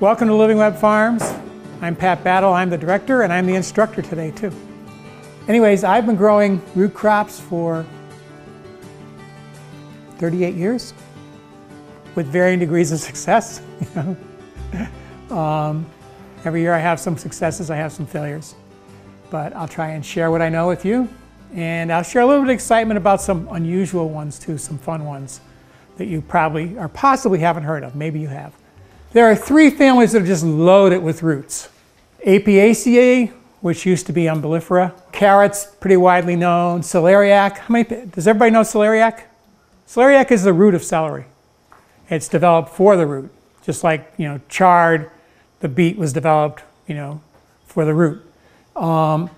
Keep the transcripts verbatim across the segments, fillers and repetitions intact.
Welcome to Living Web Farms. I'm Pat Battle, I'm the director, and I'm the instructor today too. Anyways, I've been growing root crops for thirty-eight years with varying degrees of success. You know? um, every year I have some successes, I have some failures. But I'll try and share what I know with you. And I'll share a little bit of excitement about some unusual ones too, some fun ones that you probably or possibly haven't heard of. Maybe you have. There are three families that are just loaded with roots. Apiaceae, which used to be Umbelliferae. Carrots, pretty widely known. Celeriac. How many, does everybody know celeriac? Celeriac is the root of celery. It's developed for the root, just like, you know, chard, the beet was developed, you know, for the root. Um,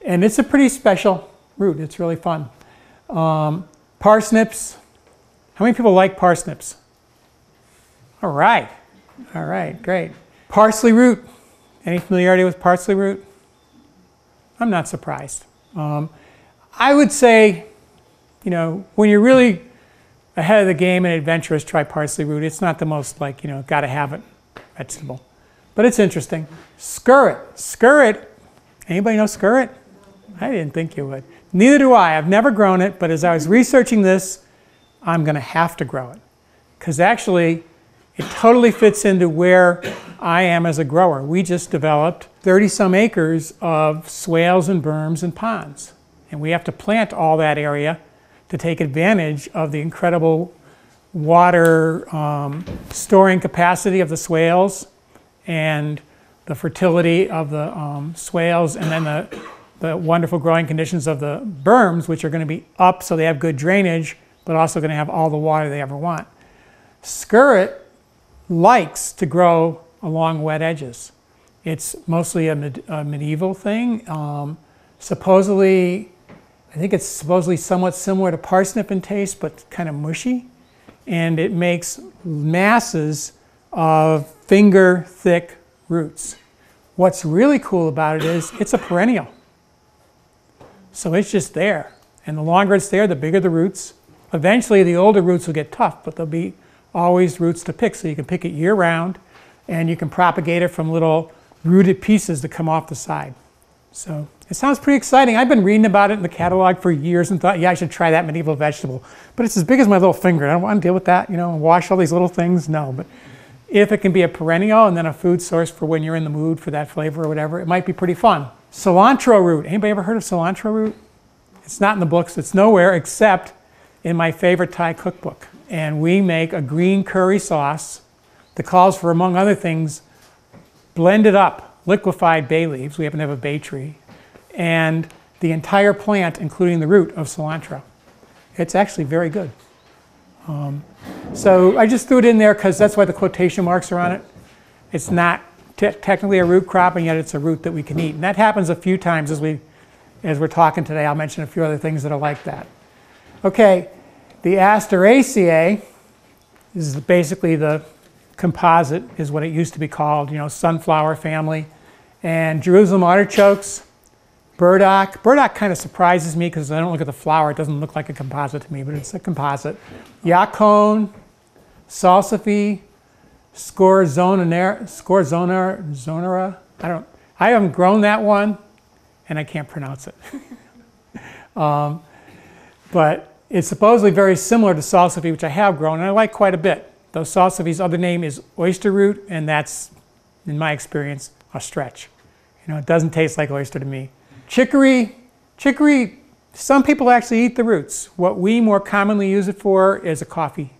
and it's a pretty special root. It's really fun. Um, parsnips. How many people like parsnips? All right. All right, great. Parsley root. Any familiarity with parsley root? I'm not surprised. Um, I would say, you know, when you're really ahead of the game and adventurous, try parsley root. It's not the most, like, you know, gotta have it vegetable. But it's interesting. Skirret. Skirret. Anybody know skirret? I didn't think you would. Neither do I. I've never grown it, but as I was researching this, I'm going to have to grow it. Because actually, it totally fits into where I am as a grower. We just developed thirty some acres of swales and berms and ponds. And we have to plant all that area to take advantage of the incredible water um, storing capacity of the swales and the fertility of the um, swales, and then the, the wonderful growing conditions of the berms, which are going to be up so they have good drainage, but also going to have all the water they ever want. Skirret likes to grow along wet edges. It's mostly a, med a medieval thing. Um, supposedly, I think it's supposedly somewhat similar to parsnip in taste, but kind of mushy. And it makes masses of finger-thick roots. What's really cool about it is it's a perennial. So it's just there. And the longer it's there, the bigger the roots. Eventually, the older roots will get tough, but there'll be always roots to pick. So you can pick it year-round, and you can propagate it from little rooted pieces that come off the side. So it sounds pretty exciting. I've been reading about it in the catalog for years and thought, yeah, I should try that medieval vegetable. But it's as big as my little finger. I don't want to deal with that, you know, and wash all these little things. No, but if it can be a perennial and then a food source for when you're in the mood for that flavor or whatever, it might be pretty fun. Cilantro root. Anybody ever heard of cilantro root? It's not in the books. It's nowhere except in my favorite Thai cookbook. And we make a green curry sauce that calls for, among other things, blended up, liquefied bay leaves. We happen to have a bay tree. And the entire plant, including the root of cilantro. It's actually very good. Um, so I just threw it in there because that's why the quotation marks are on it. It's not te technically a root crop, and yet it's a root that we can eat. And that happens a few times as, we, as we're talking today. I'll mention a few other things that are like that. Okay, the Asteraceae is basically the composite, is what it used to be called, you know, sunflower family. And Jerusalem artichokes, burdock. Burdock kind of surprises me because I don't look at the flower. It doesn't look like a composite to me, but it's a composite. Yacon, Salsify, Scorzonera, Scorzonera. I don't, I haven't grown that one, and I can't pronounce it. um, but it's supposedly very similar to salsify, which I have grown, and I like quite a bit. Though salsify's other name is oyster root, and that's, in my experience, a stretch. You know, it doesn't taste like oyster to me. Chicory, chicory, some people actually eat the roots. What we more commonly use it for is a coffee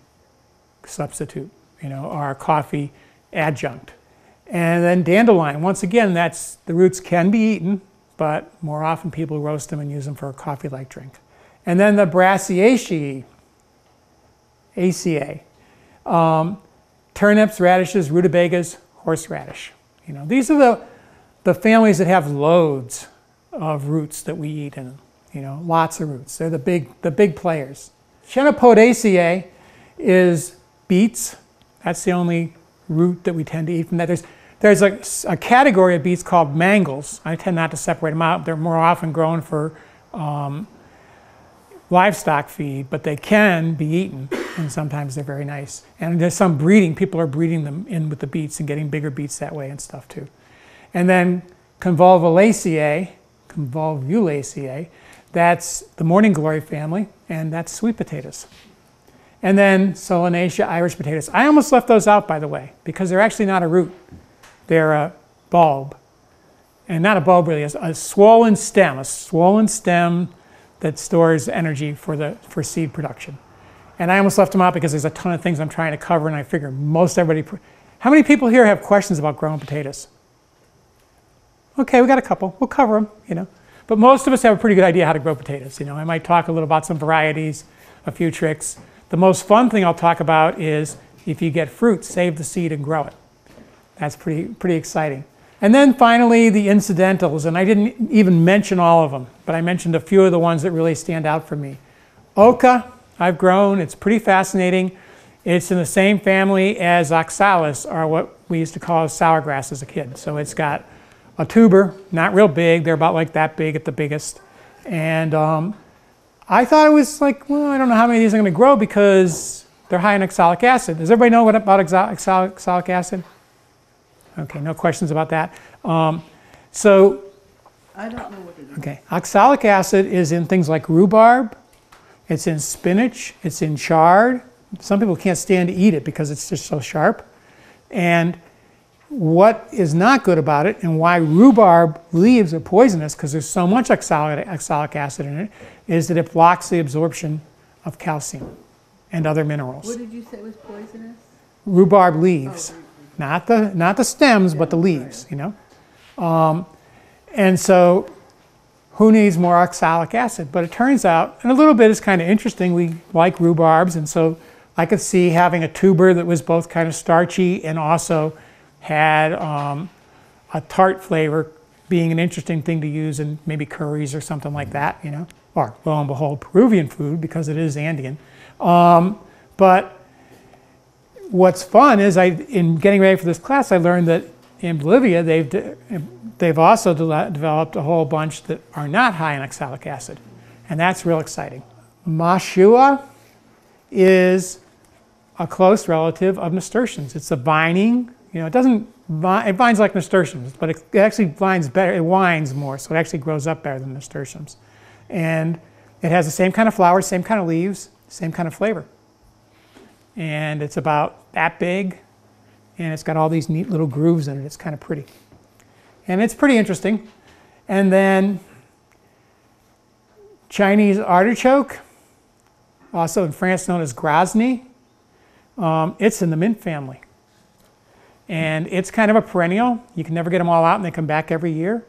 substitute, you know, or a coffee adjunct. And then dandelion, once again, that's, the roots can be eaten, but more often people roast them and use them for a coffee-like drink. And then the Brassicaceae, A C A, um, turnips, radishes, rutabagas, horseradish. You know, these are the, the families that have loads of roots that we eat in them. You know, lots of roots. They're the big, the big players. Chenopodiaceae is beets. That's the only root that we tend to eat from that. There's, there's a, a category of beets called mangels. I tend not to separate them out. They're more often grown for um, livestock feed, but they can be eaten. and sometimes they're very nice. And there's some breeding, people are breeding them in with the beets and getting bigger beets that way and stuff too. And then Convolvulaceae, Convolvulaceae, that's the morning glory family, and that's sweet potatoes. And then Solanaceae, Irish potatoes. I almost left those out, by the way, because they're actually not a root. They're a bulb. And not a bulb really, it's a swollen stem, a swollen stem that stores energy for, the, for seed production. And I almost left them out because there's a ton of things I'm trying to cover, and I figure most everybody... How many people here have questions about growing potatoes? Okay, we got a couple. We'll cover them, you know. But most of us have a pretty good idea how to grow potatoes, you know. I might talk a little about some varieties, a few tricks. The most fun thing I'll talk about is if you get fruit, save the seed and grow it. That's pretty, pretty exciting. And then finally, the incidentals, and I didn't even mention all of them, but I mentioned a few of the ones that really stand out for me. Oca, I've grown, it's pretty fascinating. It's in the same family as oxalis, or what we used to call sourgrass as a kid. So it's got a tuber, not real big, they're about like that big at the biggest. And um, I thought it was like, well, I don't know how many of these I'm gonna grow because they're high in oxalic acid. Does everybody know what about oxalic, oxalic acid? Okay, no questions about that. Um, so, I don't know what it is. Okay, oxalic acid is in things like rhubarb, it's in spinach, it's in chard. Some people can't stand to eat it because it's just so sharp. And what is not good about it, and why rhubarb leaves are poisonous, because there's so much oxalic, oxalic acid in it, is that it blocks the absorption of calcium and other minerals. What did you say was poisonous? Rhubarb leaves. Oh. Not the, not the stems, but the leaves, you know? Um, and so, who needs more oxalic acid? But it turns out, and a little bit is kind of interesting, we like rhubarbs, and so I could see having a tuber that was both kind of starchy and also had um, a tart flavor being an interesting thing to use in maybe curries or something like that, you know? Or, lo and behold, Peruvian food, because it is Andean. Um, but... What's fun is I, in getting ready for this class, I learned that in Bolivia, they've, de they've also de developed a whole bunch that are not high in oxalic acid. And that's real exciting. Mashua is a close relative of nasturtiums. It's a vining, you know, it doesn't, vi it vines like nasturtiums, but it, it actually vines better, it winds more, so it actually grows up better than nasturtiums. And it has the same kind of flowers, same kind of leaves, same kind of flavor. And it's about that big, and it's got all these neat little grooves in it. It's kind of pretty. And it's pretty interesting. And then Chinese artichoke, also in France known as Grosny. Um, it's in the mint family. And it's kind of a perennial. You can never get them all out, and they come back every year.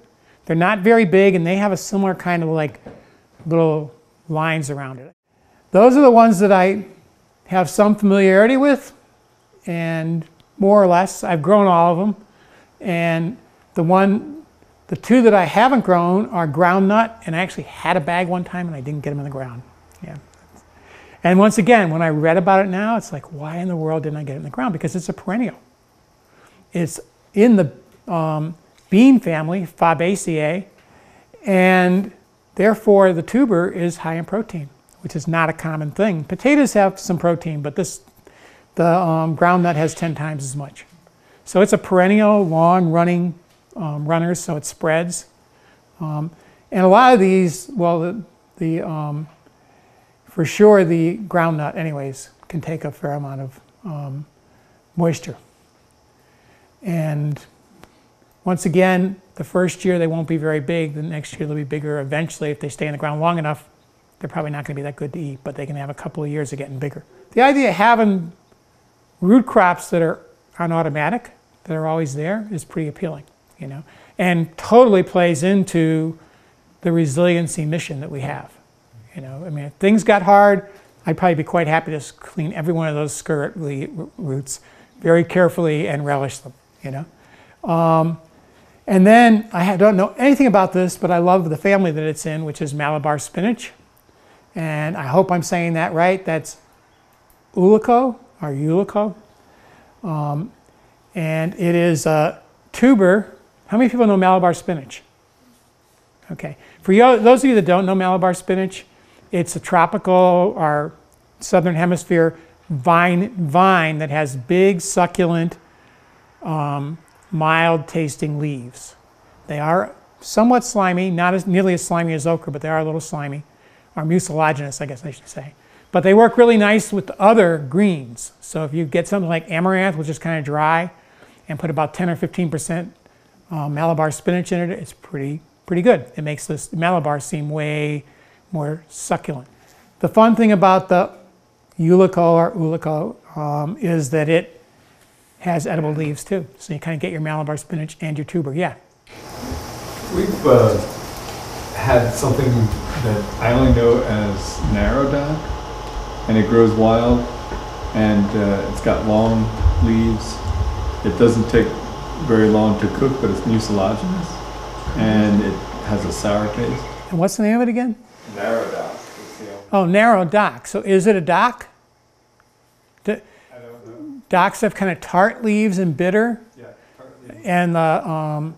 They're not very big, and they have a similar kind of like little lines around it. Those are the ones that I have some familiarity with, and more or less I've grown all of them. And the one, the two that I haven't grown are groundnut, and I actually had a bag one time and I didn't get them in the ground. Yeah. And once again, when I read about it now, it's like, why in the world didn't I get it in the ground? Because it's a perennial. It's in the um, bean family, Fabaceae, and therefore the tuber is high in protein, which is not a common thing. Potatoes have some protein, but this, the um, groundnut has ten times as much. So it's a perennial, long-running um, runner, so it spreads. Um, and a lot of these, well, the, the um, for sure the groundnut, anyways, can take a fair amount of um, moisture. And once again, the first year they won't be very big. The next year they'll be bigger. Eventually, if they stay in the ground long enough, they're probably not going to be that good to eat, but they can have a couple of years of getting bigger. The idea of having root crops that are on automatic, that are always there, is pretty appealing, you know, and totally plays into the resiliency mission that we have. You know, I mean, if things got hard, I'd probably be quite happy to clean every one of those skirret roots very carefully and relish them, you know. Um, and then, I don't know anything about this, but I love the family that it's in, which is Malabar spinach. And I hope I'm saying that right. That's Ulluco, or Ulluco. Um, and it is a tuber. How many people know Malabar spinach? Okay. For you, those of you that don't know Malabar spinach, it's a tropical or southern hemisphere vine, vine that has big, succulent, um, mild-tasting leaves. They are somewhat slimy, not as nearly as slimy as okra, but they are a little slimy, or mucilaginous, I guess I should say. But they work really nice with other greens. So if you get something like amaranth, which is kind of dry, and put about ten or fifteen percent uh, Malabar spinach in it, it's pretty, pretty good. It makes this Malabar seem way more succulent. The fun thing about the Ulluco or Ulluco um, is that it has edible leaves too. So you kind of get your Malabar spinach and your tuber, yeah. We've uh, had something that I only know as narrow dock, and it grows wild, and uh, it's got long leaves. It doesn't take very long to cook, but it's mucilaginous, and it has a sour taste. And what's the name of it again? Narrow dock. Oh, narrow dock. So is it a dock? Do, I don't know. Docks have kind of tart leaves and bitter. Yeah, tart leaves. And the, um,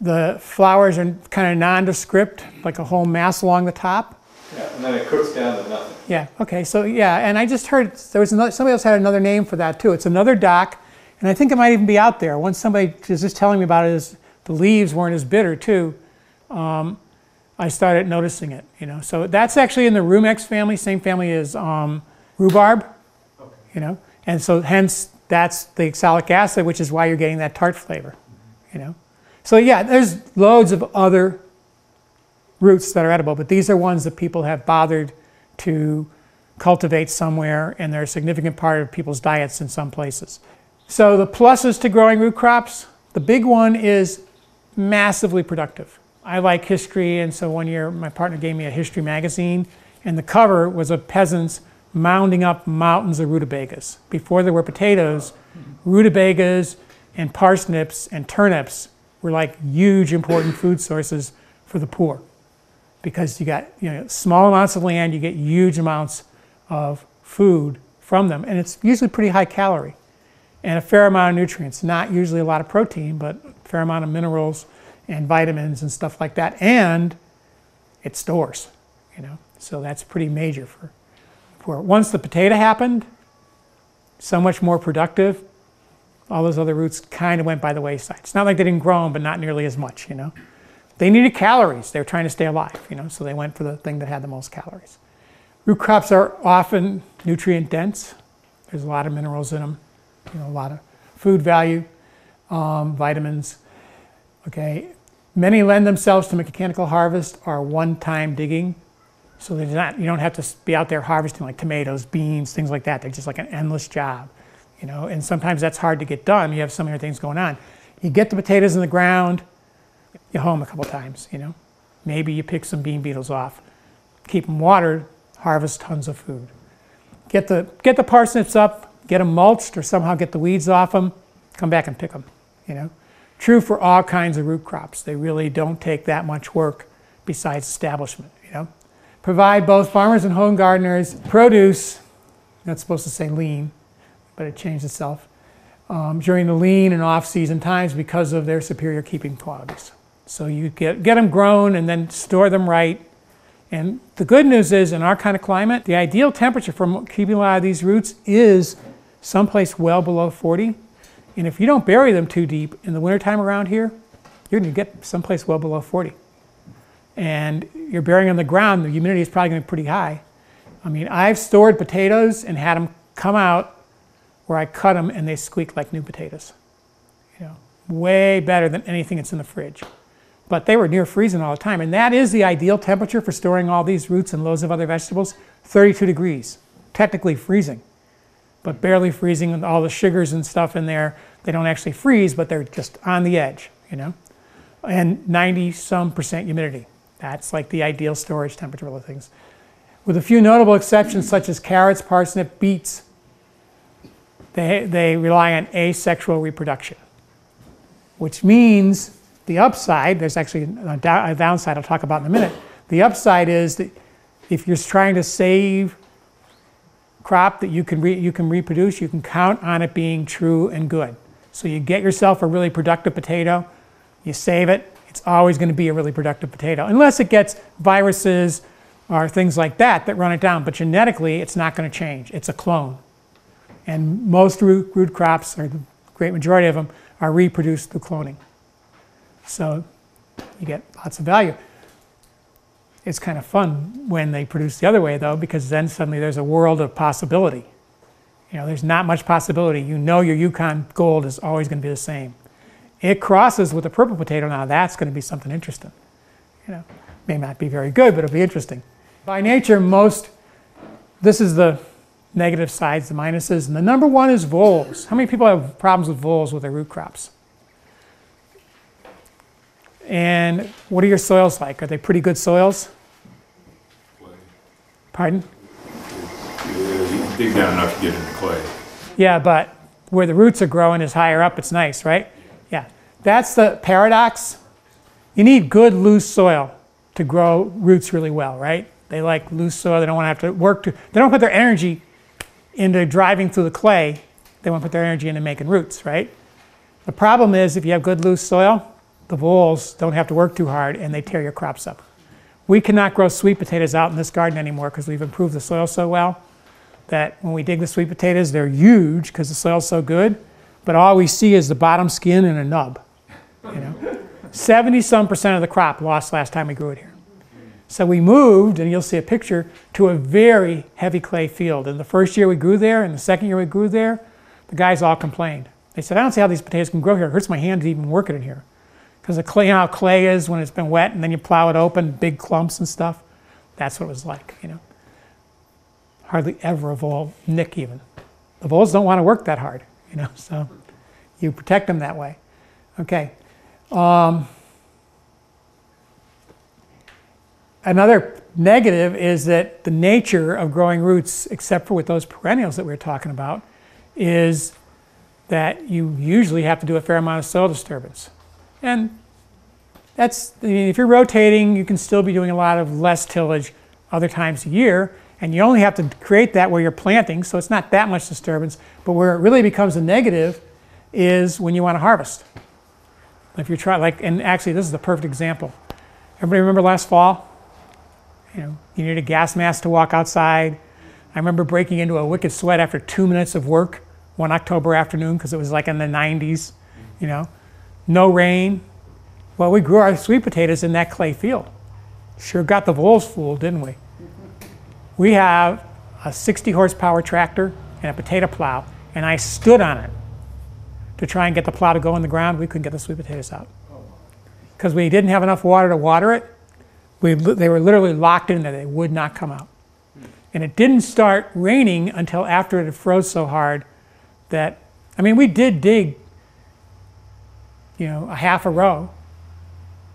the flowers are kind of nondescript, like a whole mass along the top. Yeah, and then it cooks down to nothing. Yeah, okay, so yeah, and I just heard, there was another, somebody else had another name for that too. It's another dock, and I think it might even be out there. Once somebody was just telling me about it, is the leaves weren't as bitter too. Um, I started noticing it, you know. So that's actually in the rumex family, same family as um, rhubarb, okay. You know. And so hence, that's the oxalic acid, which is why you're getting that tart flavor, mm-hmm. You know. So yeah, there's loads of other roots that are edible, but these are ones that people have bothered to cultivate somewhere, and they're a significant part of people's diets in some places. So the pluses to growing root crops, the big one is massively productive. I like history, and so one year my partner gave me a history magazine, and the cover was of peasants mounding up mountains of rutabagas. Before there were potatoes, rutabagas and parsnips and turnips were like huge important food sources for the poor, because you got, you know, small amounts of land, you get huge amounts of food from them, and it's usually pretty high calorie and a fair amount of nutrients, not usually a lot of protein, but a fair amount of minerals and vitamins and stuff like that, and it stores, you know, so that's pretty major for, for once the potato happened, so much more productive. All those other roots kind of went by the wayside. It's not like they didn't grow them, but not nearly as much, you know. They needed calories. They were trying to stay alive, you know, so they went for the thing that had the most calories. Root crops are often nutrient dense. There's a lot of minerals in them, you know, a lot of food value, um, vitamins, okay. Many lend themselves to mechanical harvest or one-time digging. So they're not, you don't have to be out there harvesting like tomatoes, beans, things like that. They're just like an endless job. You know, and sometimes that's hard to get done. You have so many things going on. You get the potatoes in the ground, you hoe them a couple times, you know. Maybe you pick some bean beetles off, keep them watered, harvest tons of food. Get the, get the parsnips up, get them mulched or somehow get the weeds off them, come back and pick them, you know. True for all kinds of root crops. They really don't take that much work besides establishment, you know. Provide both farmers and home gardeners produce, that's supposed to say lean, but it changed itself, um, during the lean and off-season times because of their superior keeping qualities. So you get, get them grown and then store them right. And the good news is, in our kind of climate, the ideal temperature for keeping a lot of these roots is someplace well below forty. And if you don't bury them too deep in the wintertime around here, you're gonna get someplace well below forty. And you're burying on the ground, the humidity is probably gonna be pretty high. I mean, I've stored potatoes and had them come out where I cut them and they squeak like new potatoes. You know, way better than anything that's in the fridge. But they were near freezing all the time, and that is the ideal temperature for storing all these roots and loads of other vegetables, thirty-two degrees. Technically freezing, but barely freezing with all the sugars and stuff in there. They don't actually freeze, but they're just on the edge, you know? And ninety some percent humidity. That's like the ideal storage temperature of things. With a few notable exceptions such as carrots, parsnip, beets, They, they rely on asexual reproduction, which means the upside, there's actually a, down, a downside I'll talk about in a minute. The upside is that if you're trying to save crop that you can, re, you can reproduce, you can count on it being true and good. So you get yourself a really productive potato, you save it, it's always going to be a really productive potato, unless it gets viruses or things like that that run it down. But genetically, it's not going to change. It's a clone. And most root, root crops, or the great majority of them, are reproduced through cloning. So you get lots of value. It's kind of fun when they produce the other way, though, because then suddenly there's a world of possibility. You know, there's not much possibility. You know your Yukon Gold is always going to be the same. It crosses with a purple potato. Now that's going to be something interesting. You know, may not be very good, but it'll be interesting. By nature, most, this is the negative sides, the minuses, and the number one is voles. How many people have problems with voles with their root crops? And what are your soils like? Are they pretty good soils? Clay. Pardon? You dig down enough to get into clay. Yeah, but where the roots are growing is higher up. It's nice, right? Yeah. That's the paradox. You need good loose soil to grow roots really well, right? They like loose soil. They don't want to have to work to, they don't put their energy into driving through the clay. They want to put their energy into making roots, right? The problem is if you have good loose soil, the voles don't have to work too hard and they tear your crops up. We cannot grow sweet potatoes out in this garden anymore because we've improved the soil so well that when we dig the sweet potatoes, they're huge because the soil's so good, but all we see is the bottom skin and a nub. You know? seventy some percent of the crop lost last time we grew it here. So we moved, and you'll see a picture, to a very heavy clay field. And the first year we grew there and the second year we grew there, the guys all complained. They said, I don't see how these potatoes can grow here. It hurts my hand to even work it in here. Because the clay, you know how clay is when it's been wet and then you plow it open, big clumps and stuff. That's what it was like, you know. Hardly ever a vole nick even. The voles don't want to work that hard, you know, so you protect them that way. Okay. Um, another negative is that the nature of growing roots, except for with those perennials that we were talking about, is that you usually have to do a fair amount of soil disturbance. And that's, I mean, if you're rotating, you can still be doing a lot of less tillage other times a year, and you only have to create that where you're planting, so it's not that much disturbance. But where it really becomes a negative is when you want to harvest. If you're trying, like, and actually this is the perfect example. Everybody remember last fall? You know, you needed a gas mask to walk outside. I remember breaking into a wicked sweat after two minutes of work one October afternoon because it was like in the nineties, you know. No rain. Well, we grew our sweet potatoes in that clay field. Sure got the voles fooled, didn't we? We have a sixty horsepower tractor and a potato plow, and I stood on it to try and get the plow to go in the ground. We couldn't get the sweet potatoes out because we didn't have enough water to water it. We, they were literally locked in there. They would not come out. And it didn't start raining until after it had froze so hard that, I mean, we did dig, you know, a half a row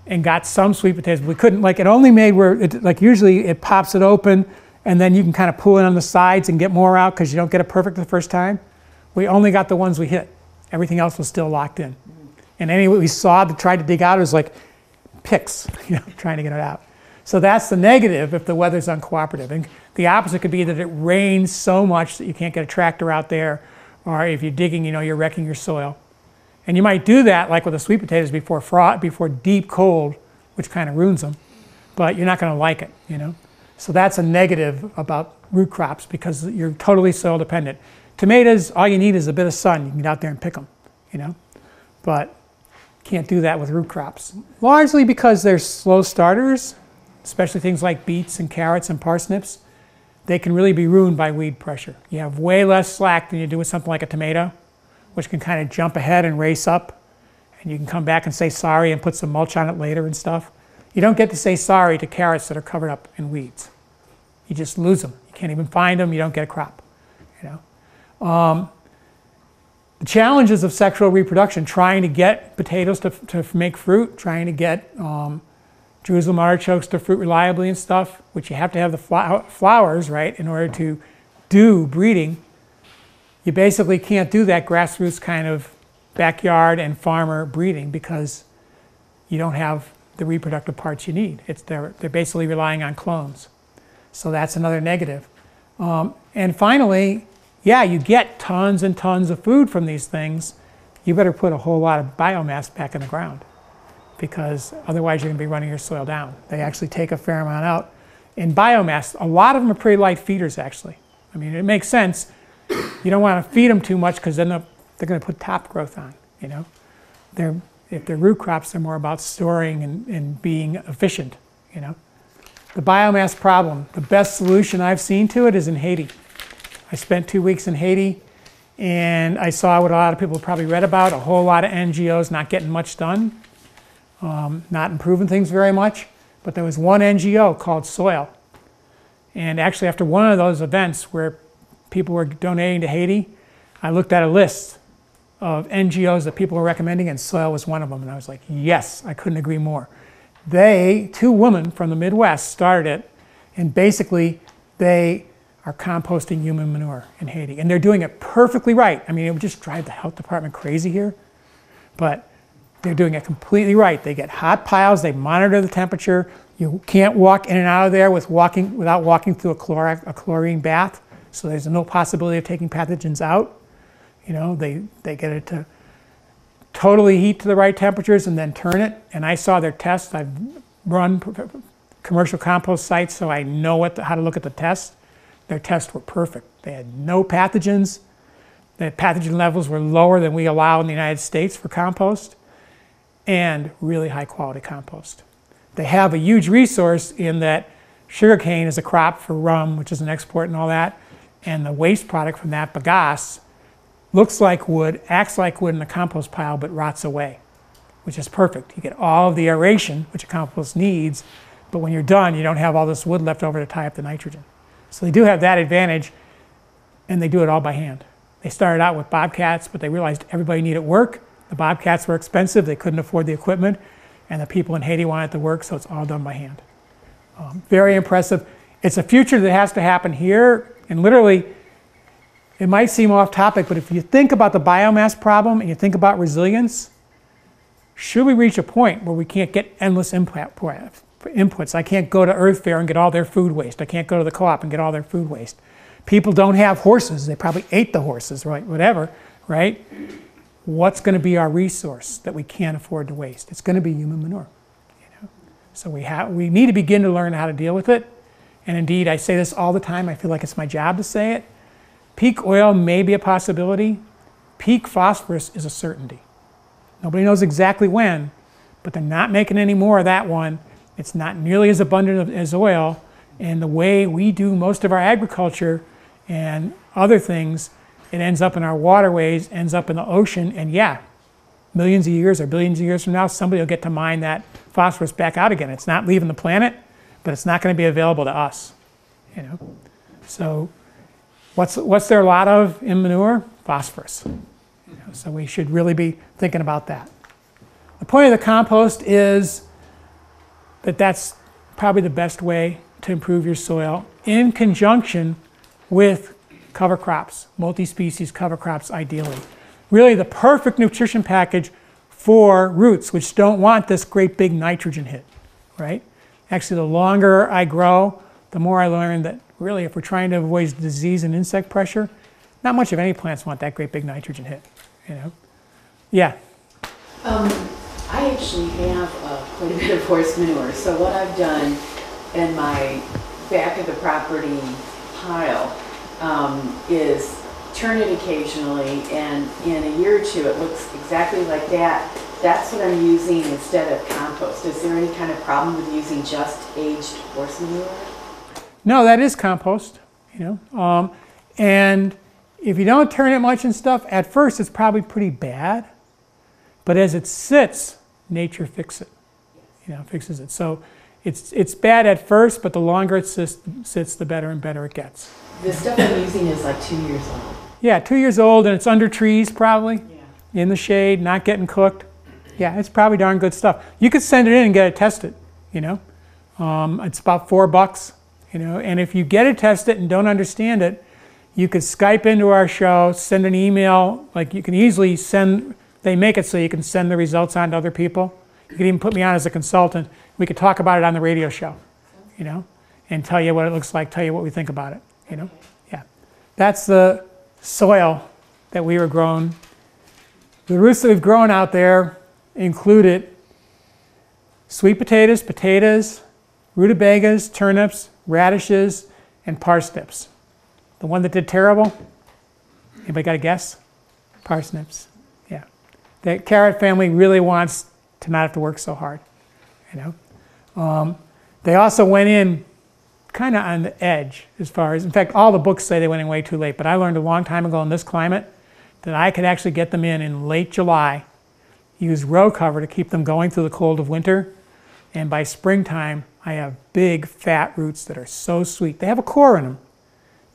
and got some sweet potatoes. We couldn't, like, it only made where, it, like, usually it pops it open and then you can kind of pull it on the sides and get more out because you don't get it perfect the first time. We only got the ones we hit. Everything else was still locked in. And anyway, we saw that tried to dig out, it was like picks, you know, trying to get it out. So that's the negative if the weather's uncooperative. And the opposite could be that it rains so much that you can't get a tractor out there, or if you're digging, you know, you're wrecking your soil. And you might do that, like with the sweet potatoes, before frost, before deep cold, which kind of ruins them. But you're not going to like it, you know. So that's a negative about root crops because you're totally soil dependent. Tomatoes, all you need is a bit of sun. You can get out there and pick them, you know. But can't do that with root crops, largely because they're slow starters, especially things like beets and carrots and parsnips. They can really be ruined by weed pressure. You have way less slack than you do with something like a tomato, which can kind of jump ahead and race up, and you can come back and say sorry and put some mulch on it later and stuff. You don't get to say sorry to carrots that are covered up in weeds. You just lose them. You can't even find them. You don't get a crop, you know. Um, the challenges of sexual reproduction, trying to get potatoes to, to make fruit, trying to get um, Jerusalem artichokes to fruit reliably and stuff, which you have to have the fl flowers, right, in order to do breeding. You basically can't do that grassroots kind of backyard and farmer breeding because you don't have the reproductive parts you need. It's, they're, they're basically relying on clones. So that's another negative. Um, and finally, yeah, you get tons and tons of food from these things. You better put a whole lot of biomass back in the ground because otherwise you're going to be running your soil down. They actually take a fair amount out. In biomass, a lot of them are pretty light feeders, actually. I mean, it makes sense. You don't want to feed them too much because then they're, they're going to put top growth on, you know. They're, if they're root crops, they're more about storing and, and being efficient, you know. The biomass problem, the best solution I've seen to it is in Haiti. I spent two weeks in Haiti and I saw what a lot of people probably read about, a whole lot of N G Os not getting much done, um, not improving things very much. But there was one N G O called Soil. And actually after one of those events where people were donating to Haiti, I looked at a list of N G Os that people were recommending, and Soil was one of them. And I was like, yes, I couldn't agree more. They, two women from the Midwest, started it, and basically they are composting human manure in Haiti. And they're doing it perfectly right. I mean, it would just drive the health department crazy here, but they're doing it completely right. They get hot piles, they monitor the temperature. You can't walk in and out of there with walking, without walking through a, chlor a chlorine bath. So there's no possibility of taking pathogens out. You know, they, they get it to totally heat to the right temperatures and then turn it. And I saw their tests. I've run commercial compost sites, so I know what the, how to look at the tests. Their tests were perfect. They had no pathogens. The pathogen levels were lower than we allow in the United States for compost, and really high quality compost. They have a huge resource in that sugarcane is a crop for rum, which is an export and all that, and the waste product from that, bagasse, looks like wood, acts like wood in the compost pile, but rots away, which is perfect. You get all of the aeration, which a compost needs, but when you're done, you don't have all this wood left over to tie up the nitrogen. So they do have that advantage, and they do it all by hand. They started out with bobcats, but they realized everybody needed work. The bobcats were expensive, they couldn't afford the equipment, and the people in Haiti wanted the work, so it's all done by hand. Um, very impressive. It's a future that has to happen here, and literally, it might seem off topic, but if you think about the biomass problem and you think about resilience, should we reach a point where we can't get endless input, inputs? I can't go to Earth Fair and get all their food waste. I can't go to the co-op and get all their food waste. People don't have horses. They probably ate the horses, right? Whatever, right? What's going to be our resource that we can't afford to waste? It's going to be human manure. You know? So we, have, we need to begin to learn how to deal with it. And indeed, I say this all the time. I feel like it's my job to say it. Peak oil may be a possibility. Peak phosphorus is a certainty. Nobody knows exactly when, but they're not making any more of that one. It's not nearly as abundant as oil. And the way we do most of our agriculture and other things, it ends up in our waterways, ends up in the ocean. And yeah, millions of years or billions of years from now, somebody will get to mine that phosphorus back out again. It's not leaving the planet, but it's not going to be available to us. You know, so. What's, what's there a lot of in manure? Phosphorus. You know, so we should really be thinking about that. The point of the compost is that that's probably the best way to improve your soil in conjunction with cover crops, multi-species cover crops ideally. Really the perfect nutrition package for roots, which don't want this great big nitrogen hit, right? Actually, the longer I grow, the more I learn that really, if we're trying to avoid disease and insect pressure, not much of any plants want that great big nitrogen hit, you know? Yeah? Um, I actually have uh, quite a bit of horse manure. So what I've done in my back of the property pile um, is turn it occasionally, and in a year or two, it looks exactly like that. That's what I'm using instead of compost. Is there any kind of problem with using just aged horse manure? No, that is compost, you know, um, and if you don't turn it much and stuff, at first it's probably pretty bad, but as it sits, nature fixes it, you know, fixes it. So it's, it's bad at first, but the longer it sits, sits, the better and better it gets. The stuff I'm using is like two years old. Yeah, two years old, and it's under trees probably, yeah. In the shade, not getting cooked. Yeah, it's probably darn good stuff. You could send it in and get it tested, you know. Um, it's about four bucks. You know, and if you get to test it and don't understand it, you could Skype into our show, send an email. Like you can easily send, they make it so you can send the results on to other people. You could even put me on as a consultant. We could talk about it on the radio show, you know, and tell you what it looks like, tell you what we think about it, you know. Yeah. That's the soil that we were growing. The roots that we've grown out there included sweet potatoes, potatoes, rutabagas, turnips, radishes, and parsnips. The one that did terrible, Anybody got a guess? Parsnips. Yeah. The carrot family really wants to not have to work so hard, you know. Um, they also went in kind of on the edge as far as, in fact, all the books say they went in way too late, but I learned a long time ago in this climate that I could actually get them in in late July, use row cover to keep them going through the cold of winter, and by springtime, I have big fat roots that are so sweet. They have a core in them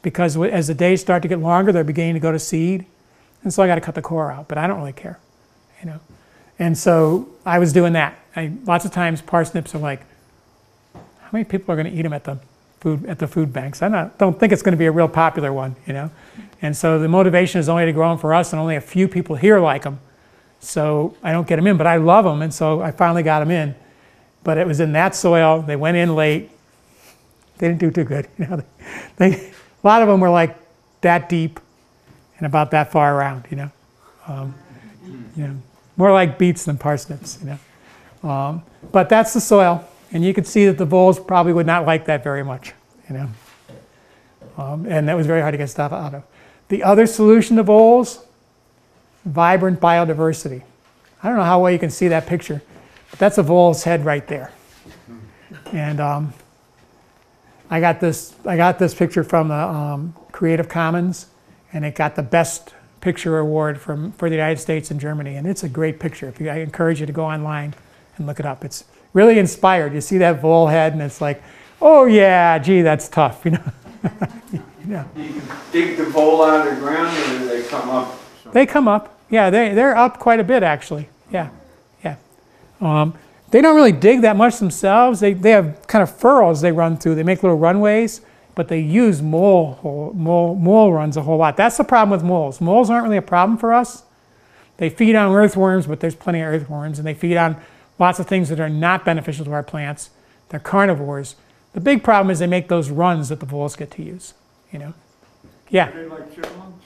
because as the days start to get longer, they're beginning to go to seed, and so I got to cut the core out, but I don't really care, you know. And so I was doing that. I, lots of times parsnips are like, how many people are going to eat them at the food at the food banks? I not, don't think it's going to be a real popular one, you know. And so the motivation is only to grow them for us, and only a few people here like them. So I don't get them in, but I love them, and so I finally got them in. But it was in that soil. They went in late. They didn't do too good. You know, they, they, a lot of them were like that deep and about that far around, you know. Um, you know, more like beets than parsnips, you know. Um, but that's the soil, and you could see that the voles probably would not like that very much, you know. Um, and that was very hard to get stuff out of. The other solution to voles, vibrant biodiversity. I don't know how well you can see that picture. That's a vole's head right there, and um, I got this. I got this picture from the um, Creative Commons, and it got the best picture award from for the United States and Germany. And it's a great picture. If you, I encourage you to go online and look it up. It's really inspired. You see that vole head, and it's like, oh yeah, gee, that's tough, you know. You know. You can dig the vole out of the ground, or do they come up? They come up. Yeah, they they're up quite a bit actually. Yeah. Um, they don't really dig that much themselves. They, they have kind of furrows they run through. They make little runways, but they use mole, mole, mole runs a whole lot. That's the problem with moles. Moles aren't really a problem for us. They feed on earthworms, but there's plenty of earthworms, and they feed on lots of things that are not beneficial to our plants. They're carnivores. The big problem is they make those runs that the voles get to use, you know? Yeah? Are they like chipmunks?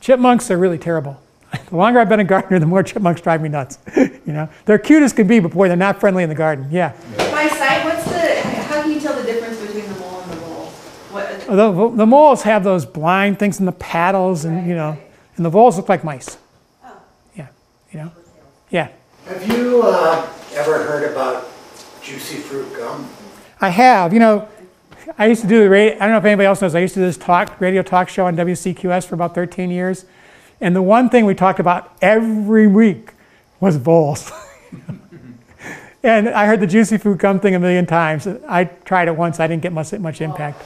Chipmunks are really terrible. The longer I've been a gardener, the more chipmunks drive me nuts. You know, they're cute as could be, but boy, they're not friendly in the garden. Yeah. By sight, what's the? How can you tell the difference between the mole and the vole? What? The, the moles have those blind things in the paddles, and right, you know, right. And the voles look like mice. Oh. Yeah. You know. Yeah. Have you uh, ever heard about juicy fruit gum? I have. You know, I used to do. I don't know if anybody else knows. I used to do this talk, radio talk show on W C Q S for about thirteen years. And the one thing we talked about every week was voles. And I heard the juicy fruit gum thing a million times. I tried it once. I didn't get much, much impact.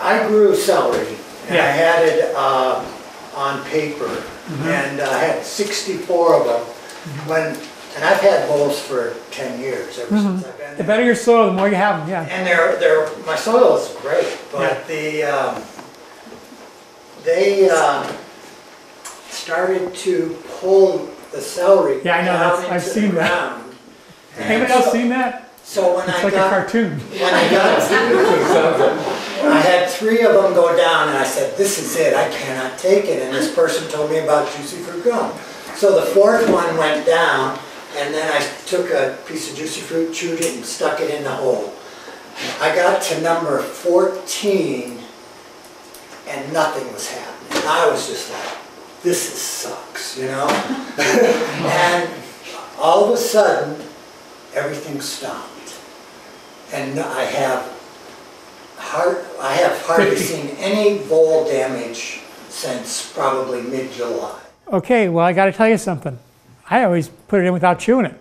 I grew celery, and yeah. I had it uh, on paper, mm-hmm. and I had sixty-four of them. Mm-hmm. When, and I've had voles for ten years, ever mm-hmm. since I've been there. The better your soil, the more you have them, yeah. And they're, they're, my soil is great, but yeah. the um, they... Uh, started to pull the celery yeah, I know, down into I've seen the ground. That. Anybody else so, seen that? So when it's I like got, a cartoon. When I got I had three of them go down, and I said, this is it, I cannot take it. And this person told me about juicy fruit gum. So the fourth one went down, and then I took a piece of juicy fruit, chewed it, and stuck it in the hole. I got to number fourteen, and nothing was happening. I was just like, this is sucks, you know? And all of a sudden, everything stopped. And I have hard, I have hardly seen any vole damage since probably mid-July. Okay, well, I gotta tell you something. I always put it in without chewing it.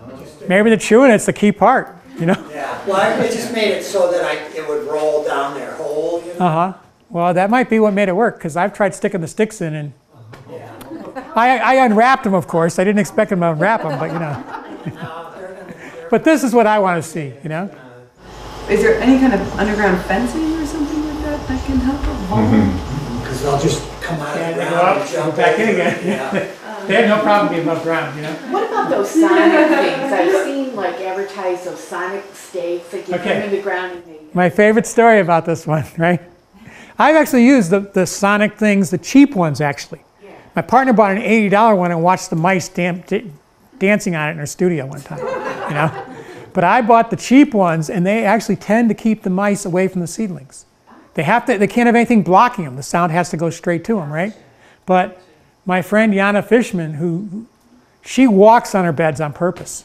Oh. Maybe the chewing it's the key part, you know? Yeah, well, I just made it so that I, it would roll down their hole, you know? Uh-huh. Well, that might be what made it work, because I've tried sticking the sticks in, and yeah. I, I unwrapped them, of course. I didn't expect them to unwrap them, but you know. But this is what I want to see, you know. Is there any kind of underground fencing or something like that that can help? Because mm-hmm. they'll just come out yeah, of the ground and jump back in again. Yeah. They have no problem being above ground, you know. What about those sonic things? I've seen like advertised those sonic stakes that you okay. put in the ground and things. My favorite story about this one, right? I've actually used the, the sonic things, the cheap ones actually. Yeah. My partner bought an eighty dollar one and watched the mice dan dancing on it in her studio one time, you know. But I bought the cheap ones, and they actually tend to keep the mice away from the seedlings. They have to, they can't have anything blocking them. The sound has to go straight to them, right? But my friend Yana Fishman, who, she walks on her beds on purpose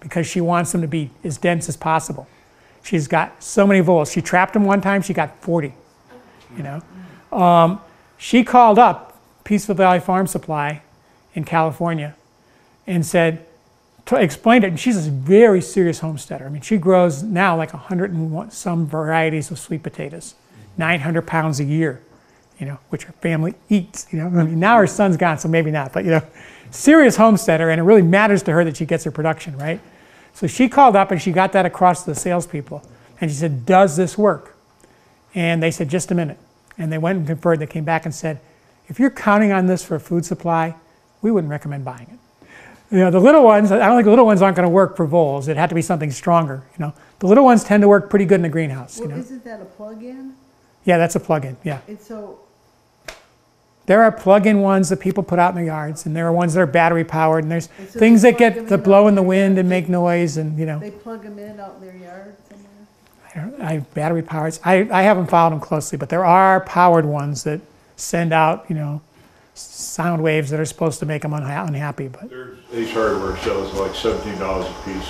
because she wants them to be as dense as possible. She's got so many voles. She trapped them one time, she got forty, you know? Um, she called up Peaceful Valley Farm Supply in California and said, explained it, and she's a very serious homesteader. I mean, she grows now like a hundred and some varieties of sweet potatoes, nine hundred pounds a year, you know, which her family eats, you know. I mean, now her son's gone, so maybe not, but, you know, serious homesteader, and it really matters to her that she gets her production, right? So she called up and she got that across to the salespeople, and she said, does this work? And they said, just a minute. And they went and conferred, they came back and said, if you're counting on this for food supply, we wouldn't recommend buying it. You know, the little ones, I don't think the little ones aren't going to work for voles. It had to be something stronger, you know. The little ones tend to work pretty good in the greenhouse. Well, you know? Isn't that a plug-in? Yeah, that's a plug-in, yeah. And so... There are plug-in ones that people put out in the yards, and there are ones that are battery-powered, and there's and so things that get to blow in the wind and make noise, and, you know. They plug them in out in their yard somewhere? I don't know. I have battery-powered. I, I haven't followed them closely, but there are powered ones that send out, you know, sound waves that are supposed to make them unha unhappy. But there's these hardware sales like seventeen dollars a piece,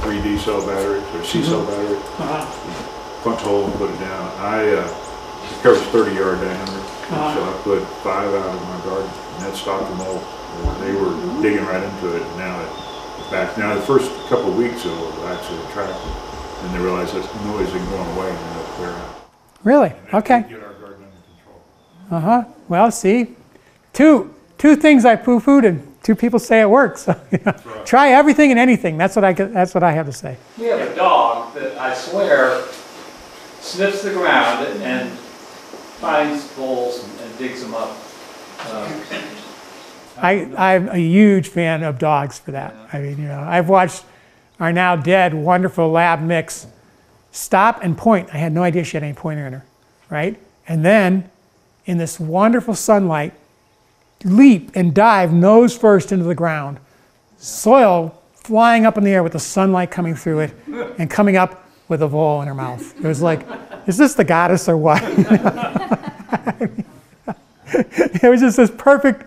three D cell batteries or C cell battery. Uh-huh. Punch a hole and put it down. I uh, it covers thirty yard diameter, uh-huh. So I put five out of my garden, and that stopped them all. They were digging right into it. And now it back. Now the first couple of weeks it was actually attractive, and they realized that noise isn't going away, and they clear out. Really? Okay. Get our garden under control. Uh huh. Well, see. Two, two things I poo-pooed and two people say it works. So, you know, right. Try everything and anything. That's what I that's what I have to say. We have a dog that I swear sniffs the ground and finds voles and digs them up. Um, I, I I'm a huge fan of dogs for that. Yeah. I mean, you know, I've watched our now dead wonderful lab mix stop and point. I had no idea she had any pointer in her, right? And then in this wonderful sunlight, leap and dive nose first into the ground, soil flying up in the air with the sunlight coming through it, and coming up with a vole in her mouth. It was like, is this the goddess or what? It was just this perfect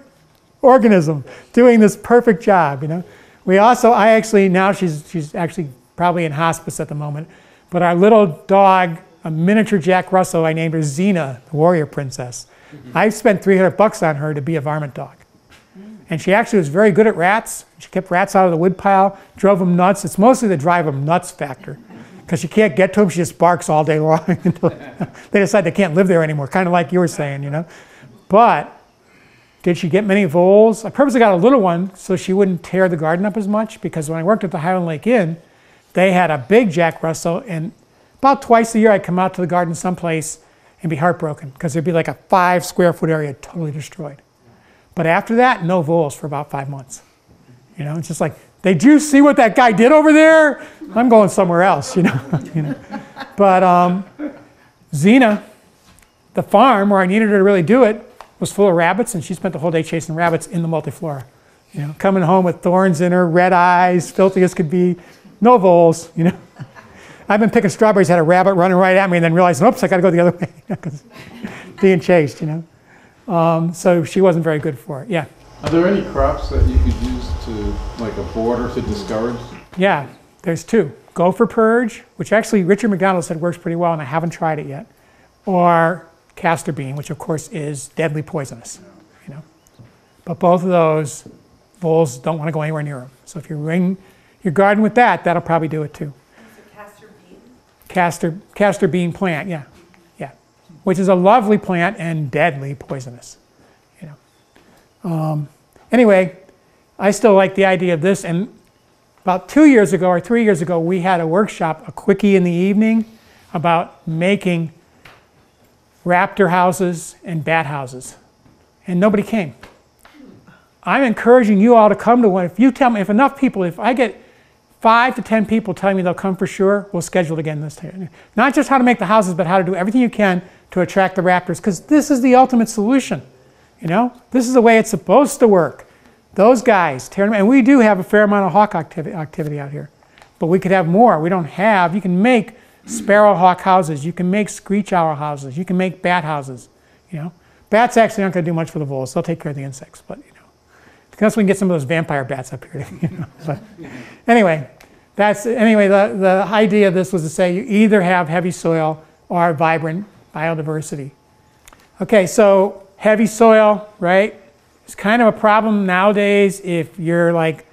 organism doing this perfect job, you know. We also, I actually, now she's, she's actually probably in hospice at the moment, but our little dog, a miniature Jack Russell, I named her Xena, the warrior princess. I spent three hundred bucks on her to be a varmint dog. And she actually was very good at rats. She kept rats out of the woodpile, drove them nuts. It's mostly the drive them nuts factor. Because she can't get to them, she just barks all day long until they decide they can't live there anymore, kind of like you were saying, you know. But did she get many voles? I purposely got a little one so she wouldn't tear the garden up as much, because when I worked at the Highland Lake Inn, they had a big Jack Russell, and about twice a year I'd come out to the garden someplace and be heartbroken, because there'd be like a five square foot area totally destroyed. But after that, no voles for about five months. You know, it's just like, did you see what that guy did over there? I'm going somewhere else, you know. You know. But um, Xena, the farm where I needed her to really do it, was full of rabbits, and she spent the whole day chasing rabbits in the multiflora. You know, coming home with thorns in her, red eyes, filthy as could be, no voles, you know. I've been picking strawberries, had a rabbit running right at me, and then realized, oops, I got to go the other way, because being chased, you know. Um, so she wasn't very good for it. Yeah. Are there any crops that you could use to, like, a border to discourage? Yeah, there's two: gopher purge, which actually Richard McDonald said works pretty well, and I haven't tried it yet, or castor bean, which of course is deadly poisonous, you know. But both of those, voles don't want to go anywhere near them. So if you ring your garden with that, that'll probably do it too. Castor, castor bean plant, yeah, yeah, which is a lovely plant and deadly poisonous, you know. Um, anyway, I still like the idea of this, and about two years ago or three years ago, we had a workshop, a quickie in the evening, about making raptor houses and bat houses, and nobody came. I'm encouraging you all to come to one. If you tell me, if enough people, if I get Five to ten people telling me they'll come for sure, we'll schedule it again this time. Not just how to make the houses, but how to do everything you can to attract the raptors, because this is the ultimate solution. You know, this is the way it's supposed to work. Those guys, tear them, and we do have a fair amount of hawk activity out here, but we could have more. We don't have, you can make sparrowhawk houses. You can make screech owl houses. You can make bat houses. You know, bats actually aren't going to do much for the voles. They'll take care of the insects, but you know, unless we can get some of those vampire bats up here. You know, but anyway, that's anyway. The the idea of this was to say you either have heavy soil or vibrant biodiversity. Okay, so heavy soil, right? It's kind of a problem nowadays if you're like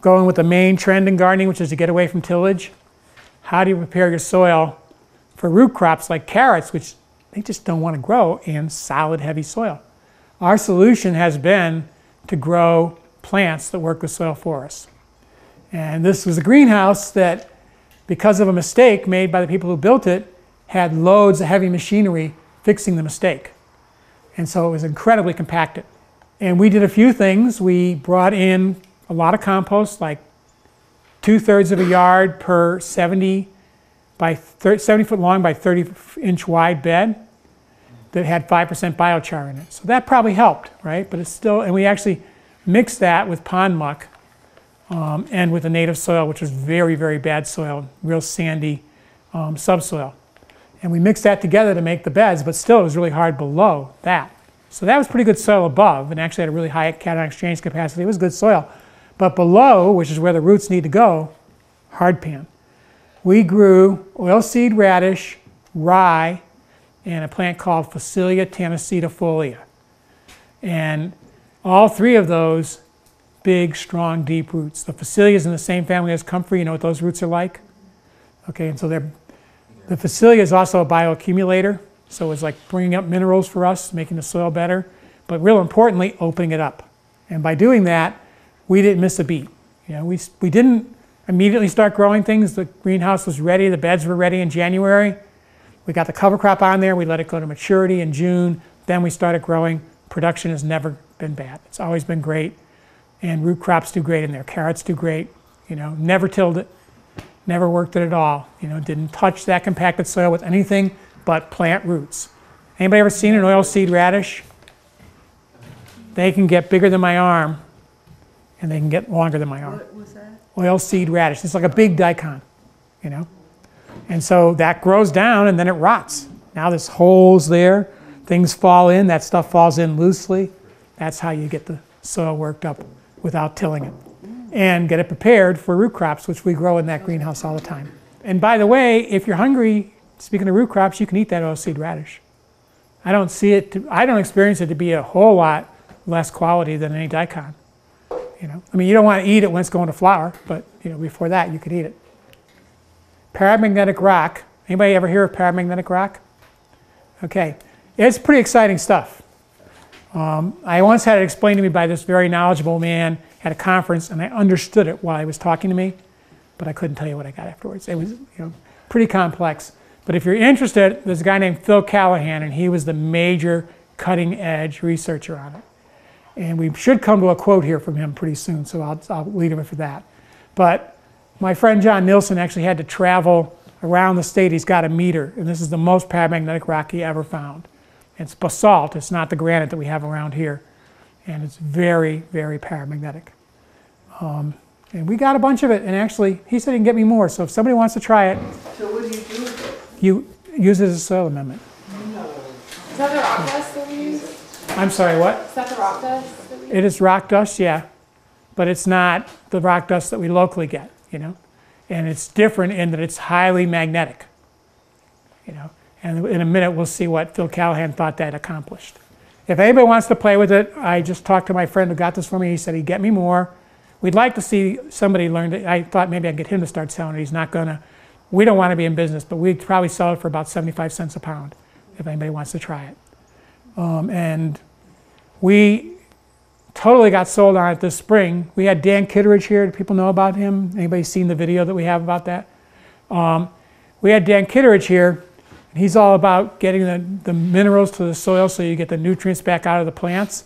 going with the main trend in gardening, which is to get away from tillage. How do you prepare your soil for root crops like carrots, which they just don't want to grow in solid, heavy soil? Our solution has been to grow plants that work with soil for us. And this was a greenhouse that, because of a mistake made by the people who built it, had loads of heavy machinery fixing the mistake. And so it was incredibly compacted. And we did a few things. We brought in a lot of compost, like two-thirds of a yard per seventy by thirty, seventy foot long by thirty inch wide bed that had five percent biochar in it. So that probably helped, right? But it's still, and we actually mixed that with pond muck um, and with the native soil, which was very, very bad soil, real sandy um, subsoil. And we mixed that together to make the beds, but still it was really hard below that. So that was pretty good soil above, and actually had a really high cation exchange capacity. It was good soil. But below, which is where the roots need to go, hard pan. We grew oilseed radish, rye, and a plant called Facilia tannacetifolia. And all three of those big, strong, deep roots. The Facilia is in the same family as comfrey. You know what those roots are like? Okay, and so they're, the Facilia is also a bioaccumulator. So it's like bringing up minerals for us, making the soil better, but real importantly, opening it up. And by doing that, we didn't miss a beat. You know, we, we didn't immediately start growing things. The greenhouse was ready, the beds were ready in January. We got the cover crop on there, we let it go to maturity in June, then we started growing. Production has never been bad. It's always been great. And root crops do great in there. Carrots do great, you know, never tilled it, never worked it at all. You know, didn't touch that compacted soil with anything but plant roots. Anybody ever seen an oilseed radish? They can get bigger than my arm, and they can get longer than my arm. What was that? Oilseed radish. It's like a big daikon, you know? And so that grows down, and then it rots. Now there's holes there. Things fall in. That stuff falls in loosely. That's how you get the soil worked up without tilling it. And get it prepared for root crops, which we grow in that greenhouse all the time. And by the way, if you're hungry, speaking of root crops, you can eat that oilseed radish. I don't see it, to, I don't experience it to be a whole lot less quality than any daikon. You know, I mean, you don't want to eat it when it's going to flower, but you know, before that, you could eat it. Paramagnetic rock. Anybody ever hear of paramagnetic rock? Okay, it's pretty exciting stuff. Um, I once had it explained to me by this very knowledgeable man at a conference, and I understood it while he was talking to me, but I couldn't tell you what I got afterwards. It was, you know, pretty complex. But if you're interested, there's a guy named Phil Callahan, and he was the major cutting-edge researcher on it. And we should come to a quote here from him pretty soon, so I'll, I'll lead him for that. But my friend John Nilsen actually had to travel around the state. He's got a meter, and this is the most paramagnetic rock he ever found. It's basalt. It's not the granite that we have around here. And it's very, very paramagnetic. Um, and we got a bunch of it, and actually, he said he can get me more, so if somebody wants to try it. So what do you do with it? You use it as a soil amendment. No. Is that the rock dust that we use? I'm sorry, what? Is that the rock dust that we use? It is rock dust, yeah. But it's not the rock dust that we locally get, you know? And it's different in that it's highly magnetic, you know? And in a minute, we'll see what Phil Callahan thought that accomplished. If anybody wants to play with it, I just talked to my friend who got this for me. He said he'd get me more. We'd like to see somebody learn it. I thought maybe I'd get him to start selling it. He's not gonna. We don't want to be in business, but we'd probably sell it for about seventy-five cents a pound if anybody wants to try it. Um, and we totally got sold on it this spring. We had Dan Kitteridge here. Do people know about him? Anybody seen the video that we have about that? Um, we had Dan Kitteridge here. And he's all about getting the, the minerals to the soil so you get the nutrients back out of the plants.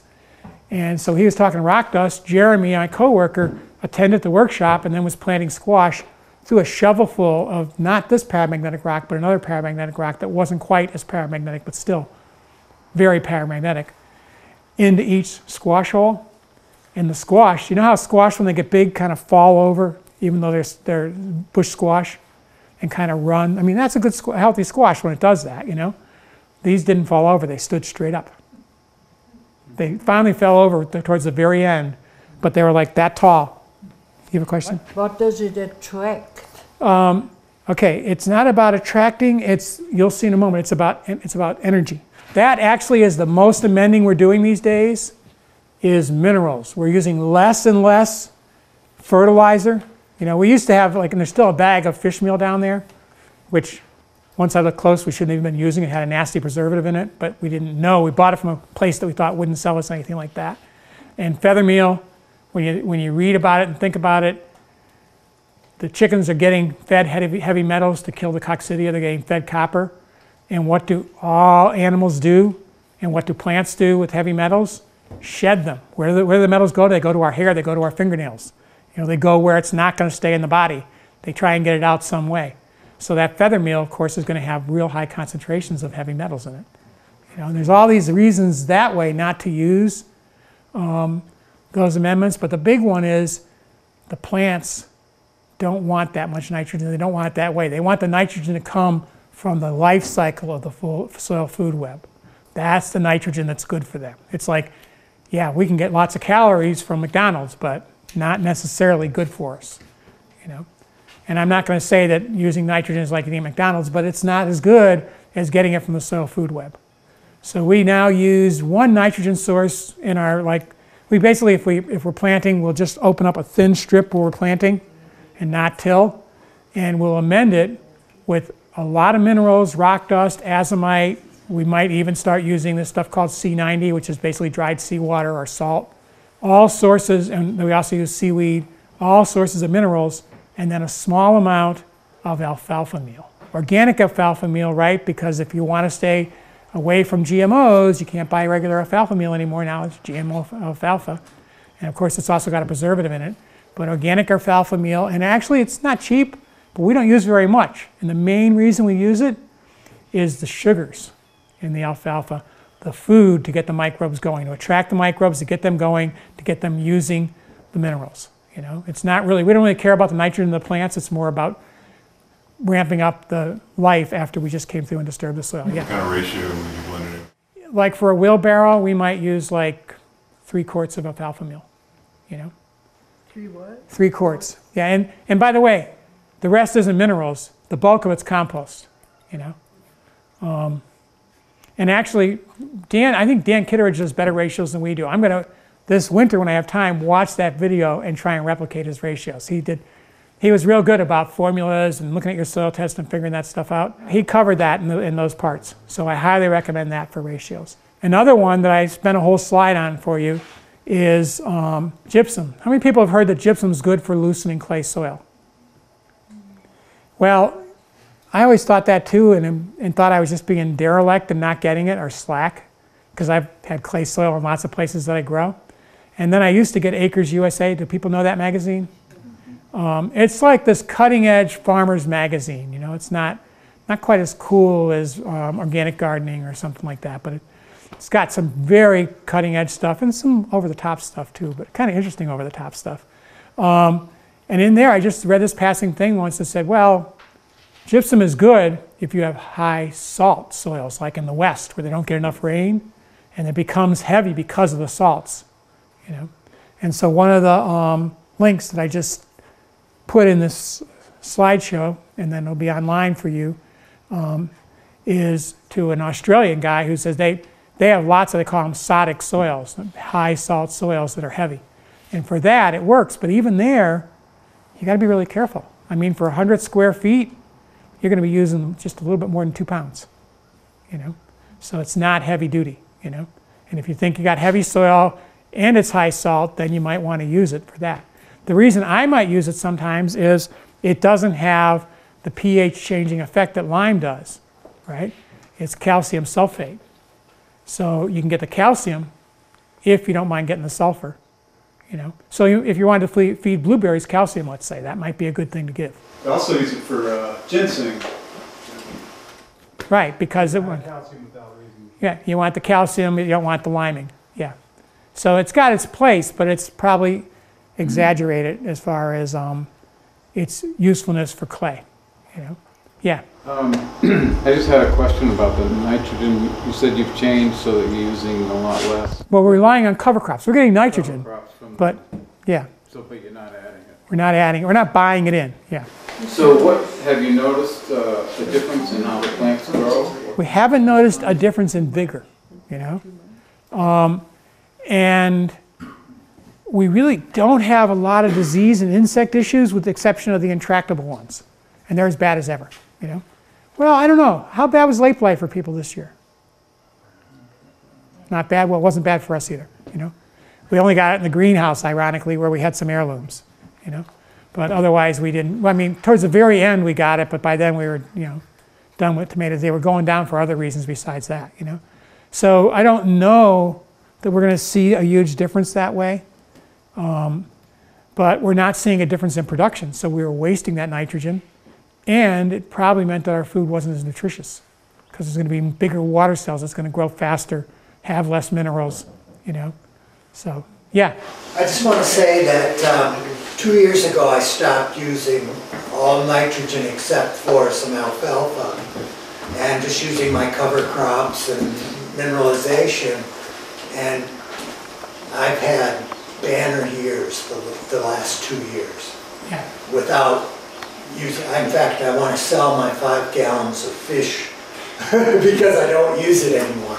And so he was talking rock dust. Jeremy, my coworker, attended the workshop and then was planting squash. Threw a shovelful of not this paramagnetic rock, but another paramagnetic rock that wasn't quite as paramagnetic, but still very paramagnetic, into each squash hole. And the squash, you know how squash, when they get big, kind of fall over, even though they're, they're bush squash? and kind of run. I mean, that's a good squ healthy squash when it does that, you know. These didn't fall over. They stood straight up. They finally fell over towards the very end, but they were like that tall. You have a question? What, what does it attract? Um, okay, it's not about attracting. It's, you'll see in a moment, it's about, it's about energy. That actually is the most amending we're doing these days, is minerals. We're using less and less fertilizer. You know, we used to have, like, and there's still a bag of fish meal down there, which once I looked close, we shouldn't have been using it. It had a nasty preservative in it, but we didn't know. We bought it from a place that we thought wouldn't sell us anything like that. And feather meal, when you, when you read about it and think about it, the chickens are getting fed heavy, heavy metals to kill the coccidia. They're getting fed copper. And what do all animals do? And what do plants do with heavy metals? Shed them. Where do the, where do the metals go? They go to our hair. They go to our fingernails. You know, they go where it's not going to stay in the body. They try and get it out some way. So that feather meal, of course, is going to have real high concentrations of heavy metals in it. You know, and there's all these reasons that way not to use um, those amendments. But the big one is the plants don't want that much nitrogen. They don't want it that way. They want the nitrogen to come from the life cycle of the full soil food web. That's the nitrogen that's good for them. It's like, yeah, we can get lots of calories from McDonald's, but not necessarily good for us, you know. And I'm not going to say that using nitrogen is like eating McDonald's, but it's not as good as getting it from the soil food web. So we now use one nitrogen source in our, like, we basically, if, we, if we're planting, we'll just open up a thin strip where we're planting and not till, and we'll amend it with a lot of minerals, rock dust, azomite. We might even start using this stuff called C ninety, which is basically dried seawater or salt. All sources, and we also use seaweed, all sources of minerals, and then a small amount of alfalfa meal. Organic alfalfa meal, right? Because if you want to stay away from G M Os, you can't buy regular alfalfa meal anymore. Now it's G M O alfalfa. And of course, it's also got a preservative in it. But organic alfalfa meal, and actually it's not cheap, but we don't use very much. And the main reason we use it is the sugars in the alfalfa, the food to get the microbes going, to attract the microbes, to get them going, to get them using the minerals. You know, it's not really, we don't really care about the nitrogen in the plants. It's more about ramping up the life after we just came through and disturbed the soil. Yeah. What kind of ratio would you blend it in? Like for a wheelbarrow, we might use like three quarts of alfalfa meal, you know? Three what? Three quarts. Yeah, and, and by the way, the rest isn't minerals. The bulk of it's compost, you know? Um, and actually, Dan, I think Dan Kitteridge does better ratios than we do. I'm gonna, this winter when I have time, watch that video and try and replicate his ratios. He did, he was real good about formulas and looking at your soil test and figuring that stuff out. He covered that in, the, in those parts. So I highly recommend that for ratios. Another one that I spent a whole slide on for you is um, gypsum. How many people have heard that gypsum is good for loosening clay soil? Well, I always thought that too, and, and thought I was just being derelict and not getting it, or slack, because I've had clay soil in lots of places that I grow. And then I used to get Acres U S A. Do people know that magazine? Um, it's like this cutting-edge farmer's magazine. You know, it's not, not quite as cool as um, Organic Gardening or something like that, but it, it's got some very cutting-edge stuff and some over-the-top stuff too, but kind of interesting over-the-top stuff. Um, and in there, I just read this passing thing once that said, well, gypsum is good if you have high salt soils, like in the West, where they don't get enough rain, and it becomes heavy because of the salts. You know? And so one of the um, links that I just put in this slideshow, and then it'll be online for you, um, is to an Australian guy who says they, they have lots of, they call them sodic soils, high salt soils that are heavy. And for that, it works. But even there, you got to be really careful. I mean, for one hundred square feet, you're going to be using just a little bit more than two pounds. You know? So it's not heavy duty. You know? And if you think you got heavy soil, and it's high salt, then you might want to use it for that. The reason I might use it sometimes is it doesn't have the pH changing effect that lime does, right? It's calcium sulfate. So you can get the calcium if you don't mind getting the sulfur, you know? So you, if you wanted to feed blueberries calcium, let's say, that might be a good thing to give. I also use it for uh, ginseng. Right, because it won't. Calcium without reason. Yeah, you want the calcium, you don't want the liming, yeah. So it's got its place, but it's probably exaggerated as far as um, its usefulness for clay, you know? Yeah. Um, I just had a question about the nitrogen. You said you've changed so that you're using a lot less. Well, we're relying on cover crops. We're getting nitrogen, from but yeah. So, but you're not adding it. We're not adding it. We're not buying it in. Yeah. So, what have you noticed uh, a difference in how the plants grow? We haven't noticed a difference in vigor, you know, um, and we really don't have a lot of disease and insect issues, with the exception of the intractable ones, and they're as bad as ever. You know, well, I don't know. How bad was late blight for people this year? Not bad. Well, it wasn't bad for us either. You know, we only got it in the greenhouse, ironically, where we had some heirlooms. You know, but otherwise we didn't. Well, I mean, towards the very end we got it, but by then we were, you know, done with tomatoes. They were going down for other reasons besides that. You know, so I don't know that we're going to see a huge difference that way. Um, but we're not seeing a difference in production, so we were wasting that nitrogen. And it probably meant that our food wasn't as nutritious, because there's going to be bigger water cells. It's going to grow faster, have less minerals, you know. So, yeah. I just want to say that um, two years ago I stopped using all nitrogen except for some alfalfa, and just using my cover crops and mineralization. And I've had banner years the, the last two years yeah. without. Use, in fact, I want to sell my five gallons of fish because I don't use it anymore.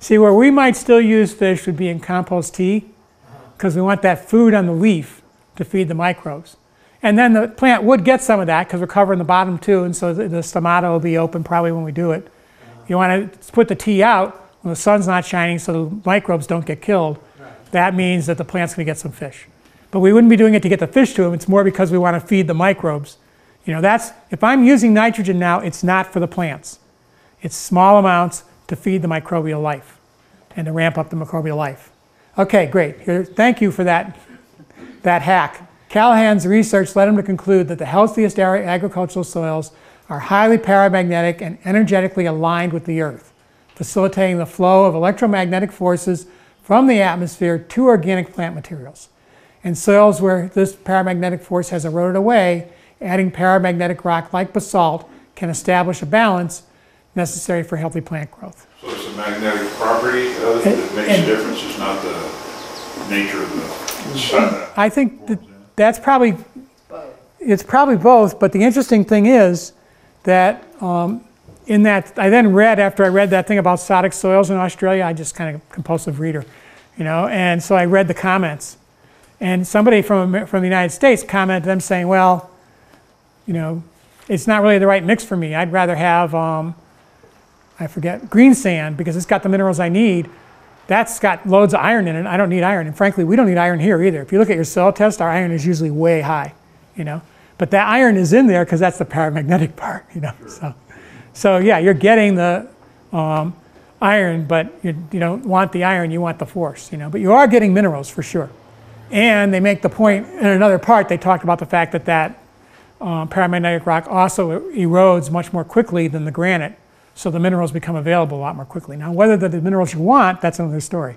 See, where we might still use fish would be in compost tea, because we want that food on the leaf to feed the microbes. And then the plant would get some of that, because we're covering the bottom too, and so the, the stomata will be open probably when we do it. You want to put the tea out when the sun's not shining so the microbes don't get killed. That means that the plant's going to get some fish. But we wouldn't be doing it to get the fish to them. It's more because we want to feed the microbes. You know, that's, if I'm using nitrogen now, it's not for the plants. It's small amounts to feed the microbial life and to ramp up the microbial life. Okay, great. Here, thank you for that, that hack. Callahan's research led him to conclude that the healthiest agricultural soils are highly paramagnetic and energetically aligned with the earth, facilitating the flow of electromagnetic forces from the atmosphere to organic plant materials. And soils where this paramagnetic force has eroded away, adding paramagnetic rock like basalt can establish a balance necessary for healthy plant growth. So it's the magnetic property of it that makes a difference, it's not the nature of the sun. I think that that's probably, it's probably both, but the interesting thing is that um, in that, I then read, after I read that thing about exotic soils in Australia, I just kind of compulsive reader, you know, and so I read the comments. And somebody from, from the United States commented them saying, well, you know, it's not really the right mix for me. I'd rather have, um, I forget, green sand, because it's got the minerals I need. That's got loads of iron in it. I don't need iron. And frankly, we don't need iron here either. If you look at your soil test, our iron is usually way high, you know. But that iron is in there because that's the paramagnetic part, you know. Sure. So, so, yeah, you're getting the um, iron, but you, you don't want the iron. You want the force, you know. But you are getting minerals for sure. And they make the point in another part, they talked about the fact that that um, paramagnetic rock also erodes much more quickly than the granite, so the minerals become available a lot more quickly. Now, whether they're the minerals you want, that's another story,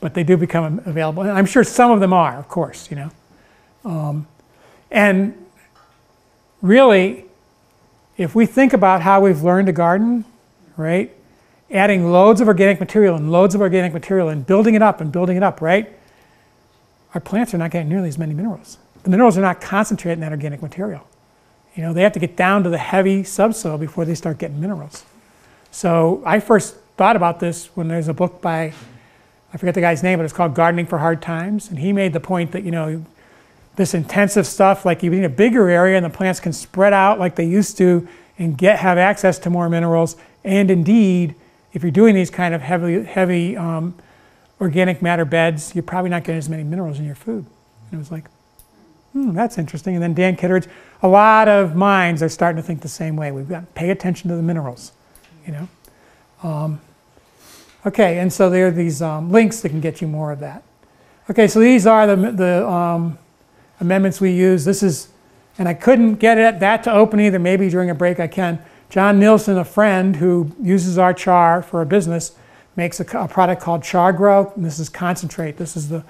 but they do become available. And I'm sure some of them are, of course, you know. Um, and really, if we think about how we've learned to garden, right, adding loads of organic material and loads of organic material and building it up and building it up, right? Our plants are not getting nearly as many minerals. The minerals are not concentrated in that organic material. You know, they have to get down to the heavy subsoil before they start getting minerals. So I first thought about this when there's a book by, I forget the guy's name, but it's called Gardening for Hard Times. And he made the point that, you know, this intensive stuff, like you need a bigger area and the plants can spread out like they used to and get have access to more minerals. And indeed, if you're doing these kind of heavy, heavy, um, organic matter beds, you're probably not getting as many minerals in your food. And it was like, hmm, that's interesting. And then Dan Kitteridge, a lot of minds are starting to think the same way. We've got to pay attention to the minerals, you know. Um, okay, and so there are these um, links that can get you more of that. Okay, so these are the, the um, amendments we use. This is, and I couldn't get it, that to open either. Maybe during a break I can. John Nielsen, a friend who uses our char for a business, makes a, a product called Char Grow, and this is concentrate. This is the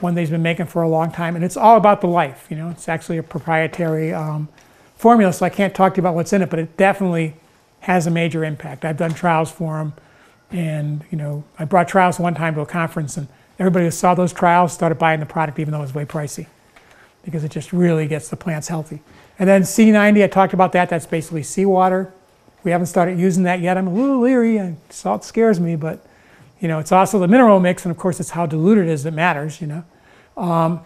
one that he's been making for a long time, and it's all about the life, you know. It's actually a proprietary um, formula, so I can't talk to you about what's in it, but it definitely has a major impact. I've done trials for them, and you know, I brought trials one time to a conference, and everybody who saw those trials started buying the product even though it was way pricey, because it just really gets the plants healthy. And then C ninety, I talked about that. That's basically seawater. We haven't started using that yet. I'm a little leery, and salt scares me, but you know, it's also the mineral mix, and of course it's how diluted it is that matters, you know. Um,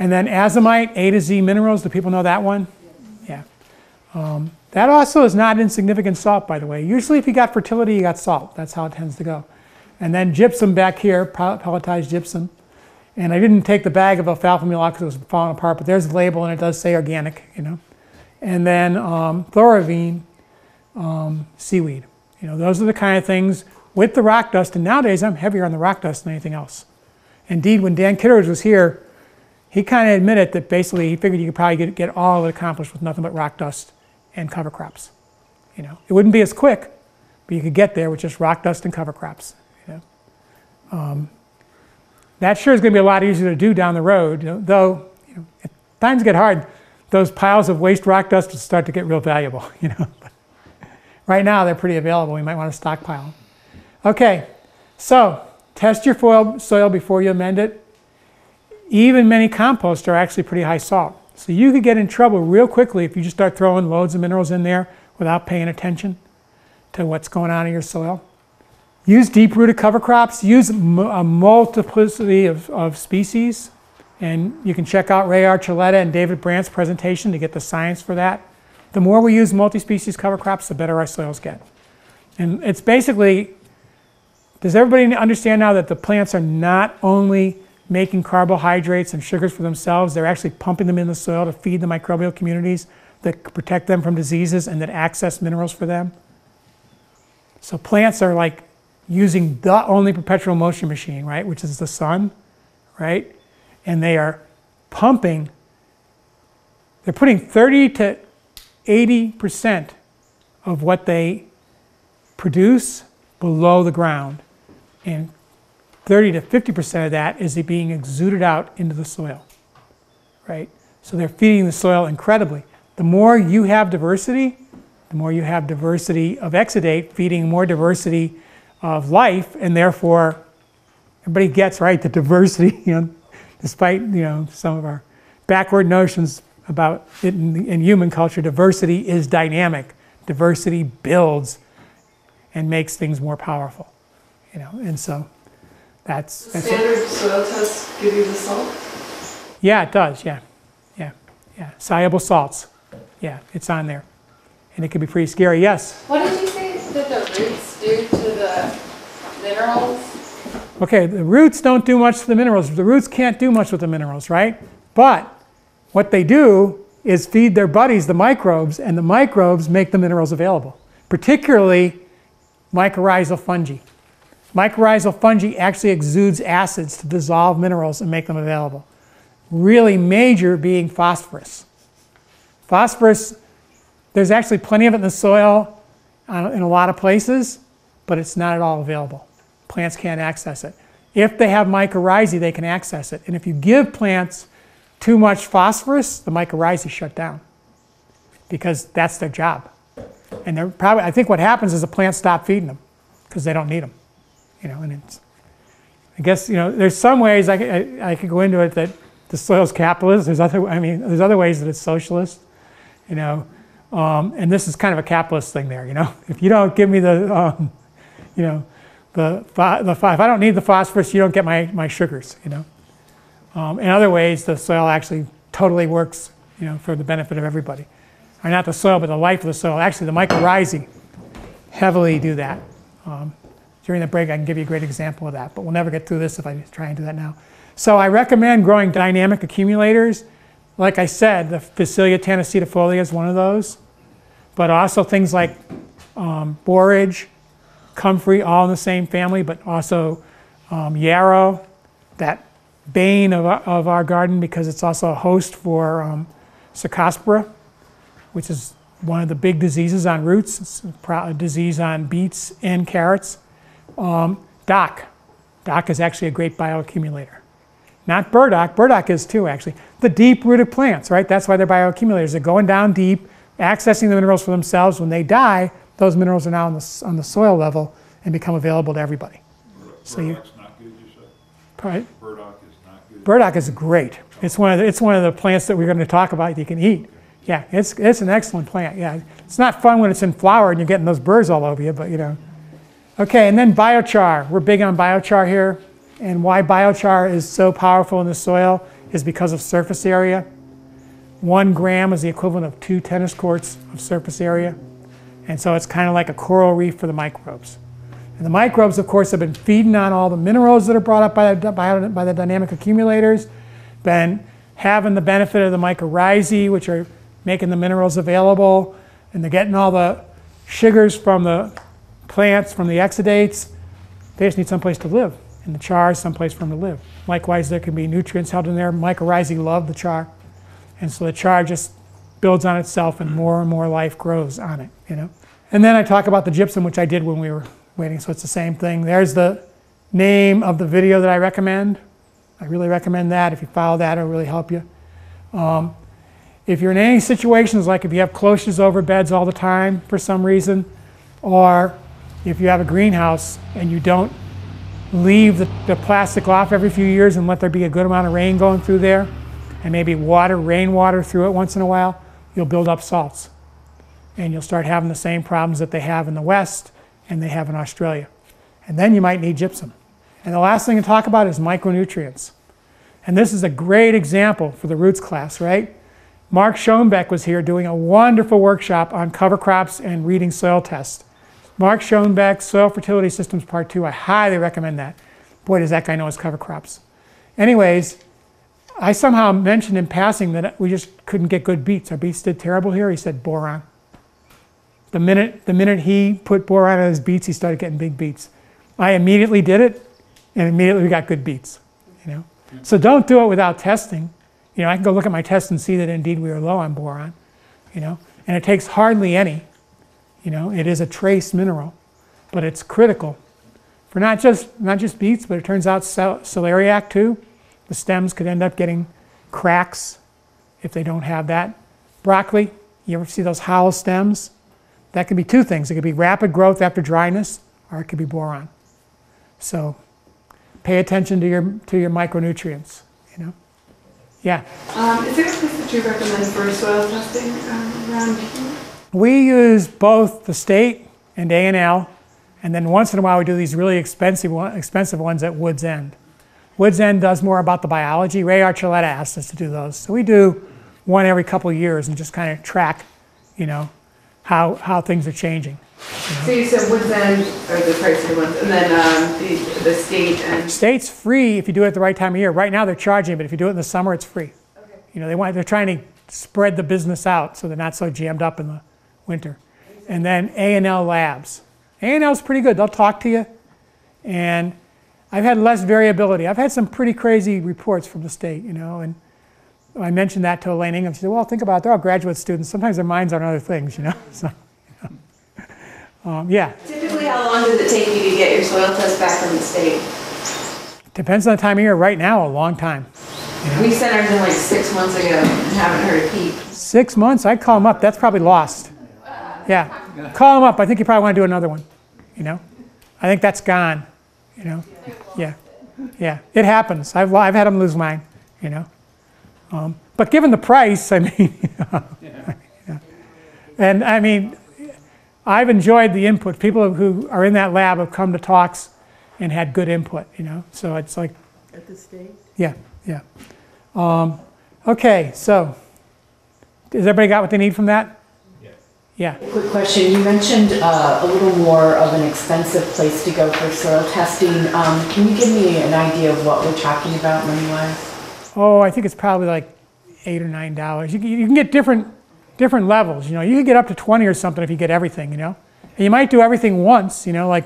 and then Azomite, A to Z minerals. Do people know that one? Yes. Yeah. Um, that also is not insignificant salt, by the way. Usually if you got fertility, you got salt. That's how it tends to go. And then gypsum back here, pelletized gypsum. And I didn't take the bag of alfalfa meal out because it was falling apart, but there's a label and it does say organic, you know. And then um, chlorovine, um, seaweed. You know, those are the kind of things with the rock dust, and nowadays I'm heavier on the rock dust than anything else. Indeed, when Dan Kitteridge was here, he kind of admitted that basically he figured you could probably get, get all of it accomplished with nothing but rock dust and cover crops. You know, it wouldn't be as quick, but you could get there with just rock dust and cover crops. You know, um, that sure is going to be a lot easier to do down the road. You know, though, you know, if times get hard, those piles of waste rock dust will start to get real valuable. You know, but right now they're pretty available. We might want to stockpile them. Okay, so test your foil, soil before you amend it. Even many composts are actually pretty high salt. So you could get in trouble real quickly if you just start throwing loads of minerals in there without paying attention to what's going on in your soil. Use deep-rooted cover crops. Use m a multiplicity of, of species. And you can check out Ray Archuleta and David Brandt's presentation to get the science for that. The more we use multi-species cover crops, the better our soils get. And it's basically, does everybody understand now that the plants are not only making carbohydrates and sugars for themselves, they're actually pumping them in the soil to feed the microbial communities that protect them from diseases and that access minerals for them? So plants are like using the only perpetual motion machine, right, which is the sun, right? And they are pumping, they're putting thirty to eighty percent of what they produce below the ground. And thirty to fifty percent of that is being exuded out into the soil, right? So they're feeding the soil incredibly. The more you have diversity, the more you have diversity of exudate, feeding more diversity of life, and therefore everybody gets, right, the diversity, you know, despite, you know, some of our backward notions about it in, in human culture, diversity is dynamic. Diversity builds and makes things more powerful, you know, and so That's, that's standard it. Soil test give you the salt? Yeah, it does, yeah. Yeah, yeah. Soluble salts. Yeah, it's on there. And it can be pretty scary, yes? What did you say that the roots do to the minerals? Okay, the roots don't do much to the minerals. The roots can't do much with the minerals, right? But what they do is feed their buddies, the microbes, and the microbes make the minerals available, particularly mycorrhizal fungi. Mycorrhizal fungi actually exudes acids to dissolve minerals and make them available. Really major being phosphorus. Phosphorus, there's actually plenty of it in the soil uh, in a lot of places, but it's not at all available. Plants can't access it. If they have mycorrhizae, they can access it. And if you give plants too much phosphorus, the mycorrhizae shut down because that's their job. And they're probably, I think what happens is the plants stop feeding them because they don't need them. You know, and it's, I guess, you know, there's some ways I could, I, I could go into it that the soil's capitalist. There's other, I mean, there's other ways that it's socialist, you know, um, and this is kind of a capitalist thing there, you know. If you don't give me the, um, you know, the, the, if I don't need the phosphorus, you don't get my, my sugars, you know. Um, in other ways, the soil actually totally works, you know, for the benefit of everybody. Or not the soil, but the life of the soil. Actually, the mycorrhizae heavily do that. Um, During the break, I can give you a great example of that, but we'll never get through this if I try and do that now. So I recommend growing dynamic accumulators. Like I said, the Physalia tannacetifolia is one of those, but also things like um, borage, comfrey, all in the same family, but also um, yarrow, that bane of our, of our garden because it's also a host for um, Cercospora, which is one of the big diseases on roots. It's a disease on beets and carrots. Um, dock. Dock is actually a great bioaccumulator. Not burdock. Burdock is too, actually. The deep-rooted plants, right? That's why they're bioaccumulators. They're going down deep. accessing the minerals for themselves. When they die, those minerals are now on the, on the soil level and become available to everybody. Burdock's so you, not good, you said? All right. Burdock is not good. Burdock is great. It's one of the, it's one of the plants that we're going to talk about that you can eat. Yeah, it's, it's an excellent plant, yeah. It's not fun when it's in flower and you're getting those birds all over you, but you know. Okay, and then biochar. We're big on biochar here. And why biochar is so powerful in the soil is because of surface area. One gram is the equivalent of two tennis courts of surface area. And so it's kind of like a coral reef for the microbes. And the microbes, of course, have been feeding on all the minerals that are brought up by the, by, by the dynamic accumulators, been having the benefit of the mycorrhizae, which are making the minerals available, and they're getting all the sugars from the plants, from the exudates. They just need someplace to live, and the char is someplace for them to live. Likewise, there can be nutrients held in there. Mycorrhizae love the char, and so the char just builds on itself, and more and more life grows on it, you know. And then I talk about the gypsum, which I did when we were waiting, so it's the same thing. There's the name of the video that I recommend. I really recommend that. If you follow that, it'll really help you. Um, If you're in any situations, like if you have cloches over beds all the time for some reason, or if you have a greenhouse and you don't leave the, the plastic off every few years and let there be a good amount of rain going through there, and maybe water, rainwater through it once in a while, you'll build up salts. And you'll start having the same problems that they have in the West and they have in Australia. And then you might need gypsum. And the last thing to talk about is micronutrients. And this is a great example for the roots class, right? Mark Schoenbeck was here doing a wonderful workshop on cover crops and reading soil tests. Mark Schoenbeck, Soil Fertility Systems Part two, I highly recommend that. Boy, does that guy know his cover crops. Anyways, I somehow mentioned in passing that we just couldn't get good beets. Our beets did terrible here. He said boron. The minute, the minute he put boron on his beets, he started getting big beets. I immediately did it, and immediately we got good beets. You know? So don't do it without testing. You know, I can go look at my test and see that indeed we are low on boron, you know, and it takes hardly any, you know, it is a trace mineral, but it's critical for not just, not just beets, but it turns out celeriac too. The stems could end up getting cracks if they don't have that. Broccoli, you ever see those hollow stems? That could be two things. It could be rapid growth after dryness, or it could be boron. So pay attention to your, to your micronutrients, you know. Yeah. Um, is there a place that you recommend for soil testing um, around here? We use both the state and A and L, and then once in a while we do these really expensive, one, expensive ones at Woods End. Woods End does more about the biology. Ray Archuleta asked us to do those. So we do one every couple of years and just kind of track, you know, how, how things are changing. You know? So you said Woods End are the pricier ones, and then um, the, the state and... State's free if you do it at the right time of year. Right now they're charging, but if you do it in the summer, it's free. Okay. You know, they want, they're trying to spread the business out so they're not so jammed up in the winter. And then A and L Labs. A and L's pretty good. They'll talk to you. And I've had less variability. I've had some pretty crazy reports from the state, you know, and I mentioned that to Elaine Ingham. She said, well, think about it. They're all graduate students. Sometimes their minds are on other things, you know. So, you know. Um, yeah. Typically, how long does it take you to get your soil test back from the state? Depends on the time of year. Right now, a long time. You know? We sent ours in like six months ago and haven't heard a peep. Six months? I'd call them up. That's probably lost. Yeah. Call them up. I think you probably want to do another one, you know. I think that's gone, you know. Yeah. Yeah. It happens. I've, I've had them lose mine, you know. Um, but given the price, I mean, you know, yeah. Yeah. And I mean, I've enjoyed the input. People who are in that lab have come to talks and had good input, you know, so it's like. At the state? Yeah, yeah. Um, okay, so has everybody got what they need from that? Yeah. Yeah. A quick question. You mentioned uh, a little more of an expensive place to go for soil testing. Um, can you give me an idea of what we're talking about money-wise? Oh, I think it's probably like eight or nine dollars. You, you can get different, different levels. You know, you can get up to twenty or something if you get everything. You know, and you might do everything once. You know, like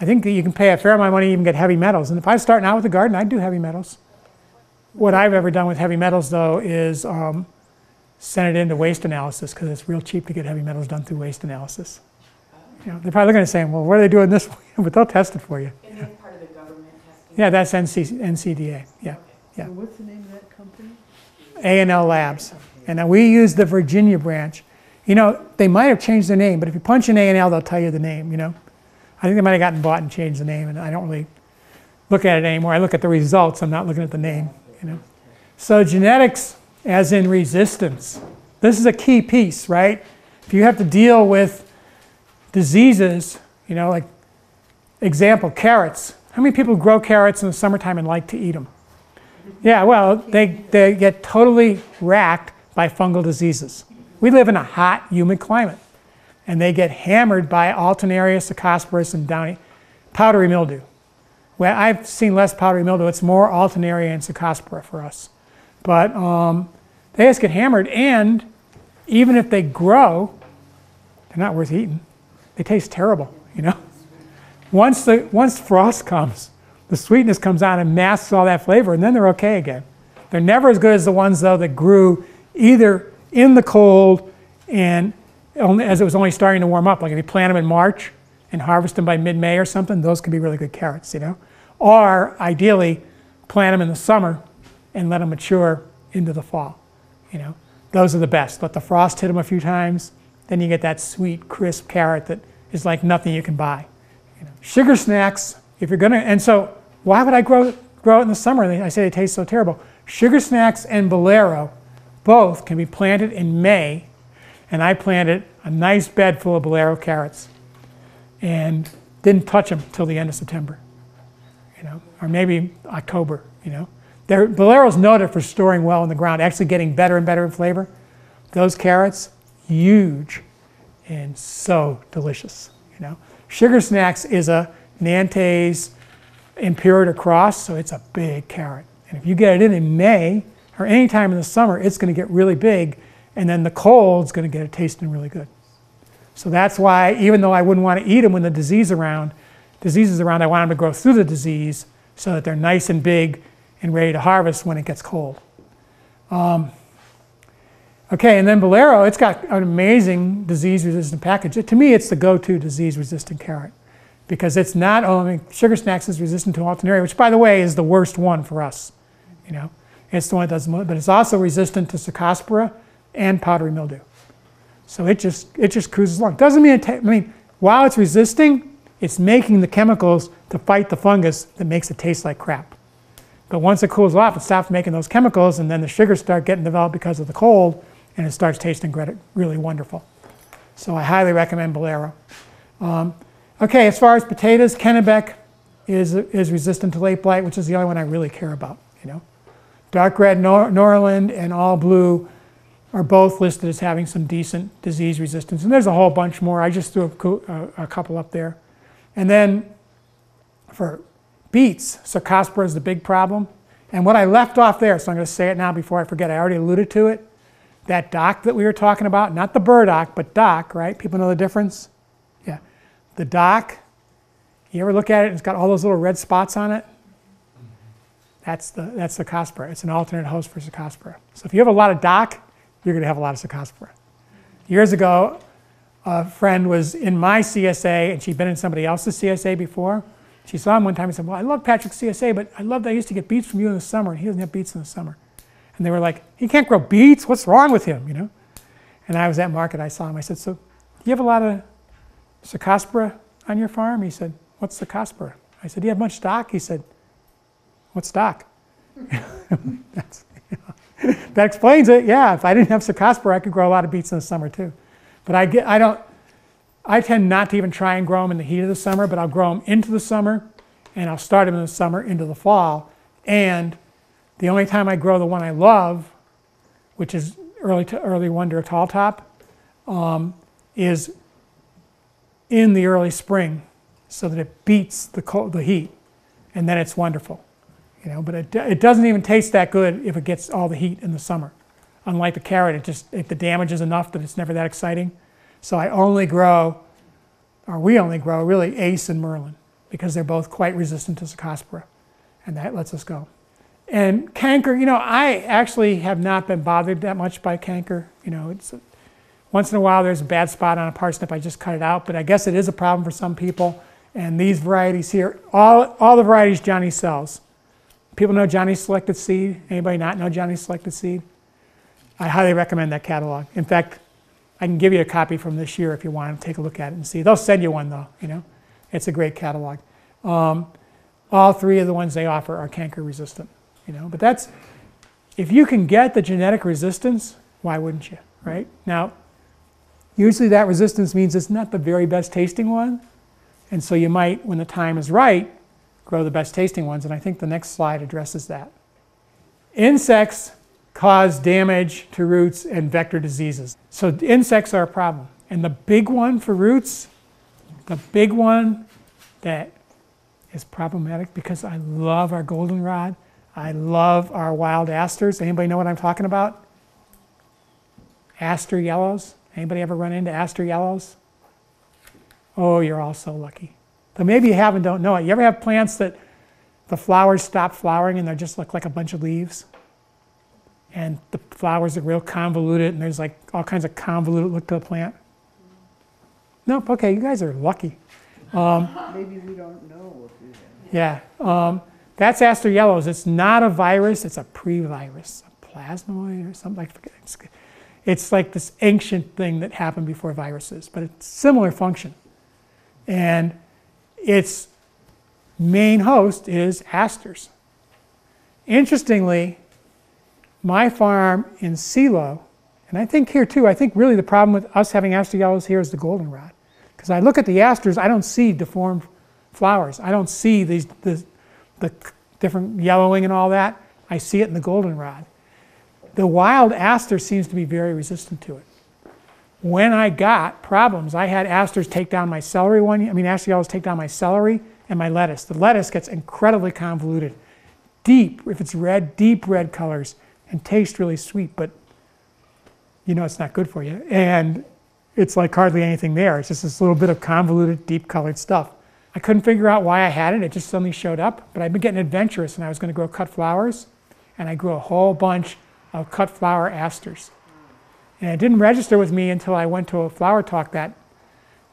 I think that you can pay a fair amount of money and even get heavy metals. And if I was starting out with a garden, I'd do heavy metals. What I've ever done with heavy metals though is um, send it into waste analysis because it's real cheap to get heavy metals done through waste analysis. You know, they're probably looking at saying, "Well, what are they doing this?" But they'll test it for you. And then part of the government testing. Yeah, that's N C D A. Yeah. Yeah. So what's the name of that company? A and L Labs. And we use the Virginia branch. You know, they might have changed the name, but if you punch in A and L, they'll tell you the name, you know. I think they might have gotten bought and changed the name, and I don't really look at it anymore. I look at the results. I'm not looking at the name, you know. So genetics as in resistance. This is a key piece, right? If you have to deal with diseases, you know, like example, carrots. How many people grow carrots in the summertime and like to eat them? Yeah, well, they, they get totally racked by fungal diseases. We live in a hot, humid climate, and they get hammered by Alternaria, Cercospora, and downy powdery mildew. Well, I've seen less powdery mildew. It's more Alternaria and Cercospora for us. But um, they just get hammered, and even if they grow, they're not worth eating. They taste terrible, you know? Once, the, once frost comes, the sweetness comes out and masks all that flavor, and then they're okay again. They're never as good as the ones, though, that grew either in the cold and only, as it was only starting to warm up. Like if you plant them in March and harvest them by mid-May or something, those could be really good carrots, you know? Or ideally, plant them in the summer and let them mature into the fall, you know? Those are the best. Let the frost hit them a few times, then you get that sweet, crisp carrot that is like nothing you can buy. You know, sugar snacks, if you're gonna, and so why would I grow, grow it in the summer? I say they taste so terrible. Sugar snacks and Bolero both can be planted in May, and I planted a nice bed full of Bolero carrots and didn't touch them till the end of September, you know, or maybe October, you know. They're, Bolero's noted for storing well in the ground, actually getting better and better in flavor. Those carrots, huge and so delicious, you know. Sugar snacks is a Nantes Imperator cross, so it's a big carrot. And if you get it in in May or any time in the summer, it's going to get really big, and then the cold's going to get it tasting really good. So that's why, even though I wouldn't want to eat them when the disease around, disease is around, I want them to grow through the disease so that they're nice and big and ready to harvest when it gets cold. Um, Okay, and then Bolero, it's got an amazing disease-resistant package. It, to me, it's the go-to disease-resistant carrot because it's not only, sugar snacks is resistant to Alternaria, which, by the way, is the worst one for us. You know, it's the one that doesn't, but it's also resistant to Cercospora and powdery mildew. So it just it just cruises along. Doesn't mean it ta I mean, while it's resisting, it's making the chemicals to fight the fungus that makes it taste like crap. But once it cools off, it stops making those chemicals, and then the sugars start getting developed because of the cold, and it starts tasting really wonderful. So I highly recommend Bolero. Um, okay, as far as potatoes, Kennebec is, is resistant to late blight, which is the only one I really care about, you know. Dark red Nor Norland and all blue are both listed as having some decent disease resistance. And there's a whole bunch more. I just threw a, co a, a couple up there. And then for beets, Cercospora is the big problem. And what I left off there, so I'm going to say it now before I forget, I already alluded to it. That dock that we were talking about, not the burdock, but dock, right? People know the difference? Yeah. The dock, you ever look at it and it's got all those little red spots on it? That's the, that's the Cercospora. It's an alternate host for Cercospora. So if you have a lot of dock, you're going to have a lot of Cercospora. Years ago, a friend was in my C S A, and she'd been in somebody else's C S A before. She saw him one time and said, well, I love Patrick's C S A, but I love that I used to get beets from you in the summer, and he doesn't have beets in the summer. And they were like, he can't grow beets. What's wrong with him, you know? And I was at market. I saw him. I said, so do you have a lot of Cercospora on your farm? He said, what's Cercospora? I said, do you have much stock? He said, what's stock? That's, you know, that explains it. Yeah, if I didn't have Cercospora, I could grow a lot of beets in the summer too. But I, get, I don't, I tend not to even try and grow them in the heat of the summer, but I'll grow them into the summer, and I'll start them in the summer into the fall. And the only time I grow the one I love, which is early to early wonder tall top, um, is in the early spring, so that it beats the cold, the heat, and then it's wonderful, you know. But it it doesn't even taste that good if it gets all the heat in the summer. Unlike the carrot, it just it, the damage is enough that it's never that exciting. So I only grow, or we only grow really Ace and Merlin because they're both quite resistant to Cercospora, and that lets us go. And canker, you know, I actually have not been bothered that much by canker. You know, it's a, once in a while there's a bad spot on a parsnip, I just cut it out, but I guess it is a problem for some people. And these varieties here, all, all the varieties Johnny sells. People know Johnny's Selected Seed. Anybody not know Johnny's Selected Seed? I highly recommend that catalog. In fact, I can give you a copy from this year if you want to take a look at it and see. They'll send you one, though, you know. It's a great catalog. Um, all three of the ones they offer are canker resistant, you know. But that's, if you can get the genetic resistance, why wouldn't you, right? Now, usually that resistance means it's not the very best tasting one. And so you might, when the time is right, grow the best tasting ones. And I think the next slide addresses that. Insects cause damage to roots and vector diseases. So insects are a problem. And the big one for roots, the big one that is problematic, because I love our goldenrod, I love our wild asters. Anybody know what I'm talking about? Aster yellows. Anybody ever run into Aster yellows? Oh, you're all so lucky. But maybe you have and don't know it. You ever have plants that the flowers stop flowering and they just look like a bunch of leaves? And the flowers are real convoluted, and there's like all kinds of convoluted look to the plant. Nope, okay, you guys are lucky. Um, Maybe we don't know. If we yeah, um, that's Aster yellows. It's not a virus, it's a pre-virus, a plasmoid or something. I forget. It's, it's like this ancient thing that happened before viruses, but it's similar function. And its main host is asters. Interestingly, my farm in Silo, and I think here too, I think really the problem with us having aster yellows here is the goldenrod. Because I look at the asters, I don't see deformed flowers. I don't see these, the, the different yellowing and all that. I see it in the goldenrod. The wild aster seems to be very resistant to it. When I got problems, I had asters take down my celery one year. I mean, aster yellows take down my celery and my lettuce. The lettuce gets incredibly convoluted. Deep, if it's red, deep red colors. And tastes really sweet, but you know it's not good for you. And it's like hardly anything there. It's just this little bit of convoluted, deep-colored stuff. I couldn't figure out why I had it. It just suddenly showed up. But I've been getting adventurous, and I was going to grow cut flowers. And I grew a whole bunch of cut flower asters. And it didn't register with me until I went to a flower talk that,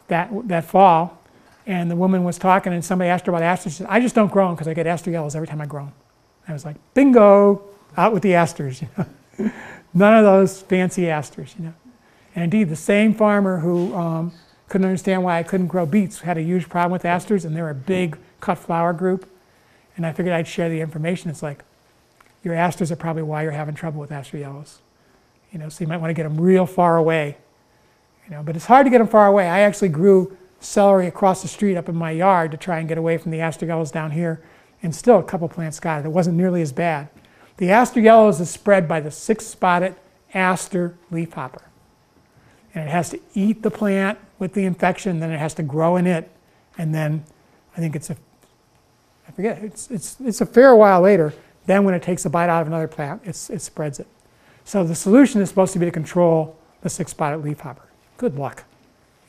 that, that fall. And the woman was talking, and somebody asked her about asters. She said, I just don't grow them because I get aster yellows every time I grow them. And I was like, bingo. Out with the asters, you know. None of those fancy asters, you know. And indeed, the same farmer who um, couldn't understand why I couldn't grow beets had a huge problem with asters, and they're a big cut flower group. And I figured I'd share the information. It's like, your asters are probably why you're having trouble with aster yellows. You know, so you might want to get them real far away. You know, but it's hard to get them far away. I actually grew celery across the street up in my yard to try and get away from the aster yellows down here, and still a couple plants got it. It wasn't nearly as bad. The aster yellows is spread by the six-spotted aster leafhopper. And it has to eat the plant with the infection, then it has to grow in it. And then I think it's a, I forget, it's, it's, it's a fair while later. Then when it takes a bite out of another plant, it's, it spreads it. So the solution is supposed to be to control the six-spotted leafhopper. Good luck.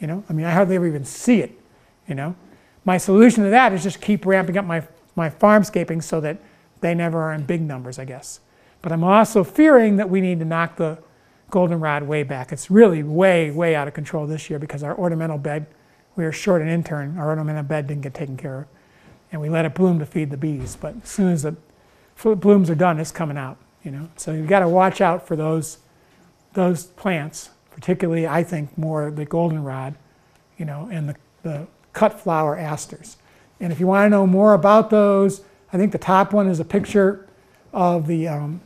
You know, I mean, I hardly ever even see it, you know. My solution to that is just keep ramping up my, my farmscaping so that they never are in big numbers, I guess. But I'm also fearing that we need to knock the goldenrod way back. It's really way, way out of control this year because our ornamental bed, we were short an intern. Our ornamental bed didn't get taken care of. And we let it bloom to feed the bees. But as soon as the blooms are done, it's coming out, you know. So you've got to watch out for those, those plants, particularly, I think, more the goldenrod, you know, and the, the cut flower asters. And if you want to know more about those, I think the top one is a picture of the um,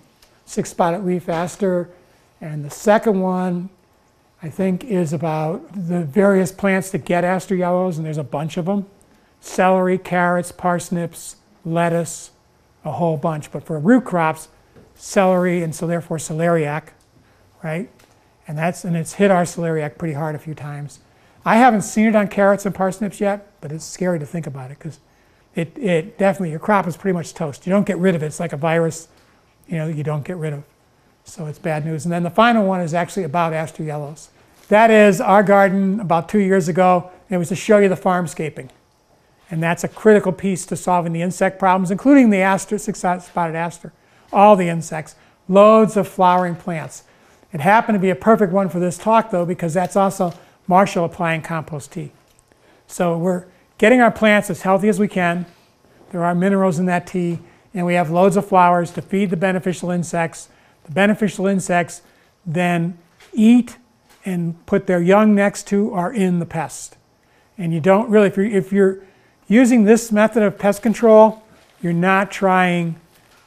six-spotted leaf aster, and the second one, I think, is about the various plants that get aster yellows, and there's a bunch of them. Celery, carrots, parsnips, lettuce, a whole bunch. But for root crops, celery, and so therefore celeriac, right? And, that's, and it's hit our celeriac pretty hard a few times. I haven't seen it on carrots and parsnips yet, but it's scary to think about it, because It, it definitely, your crop is pretty much toast. You don't get rid of it. It's like a virus, you know, you don't get rid of. So it's bad news. And then the final one is actually about aster yellows. That is our garden about two years ago. And it was to show you the farmscaping. And that's a critical piece to solving the insect problems, including the aster, six-spotted aster, all the insects, loads of flowering plants. It happened to be a perfect one for this talk, though, because that's also Marshall applying compost tea. So we're getting our plants as healthy as we can. There are minerals in that tea, and we have loads of flowers to feed the beneficial insects. The beneficial insects then eat and put their young next to are in the pest. And you don't really, if you're, if you're using this method of pest control, you're not trying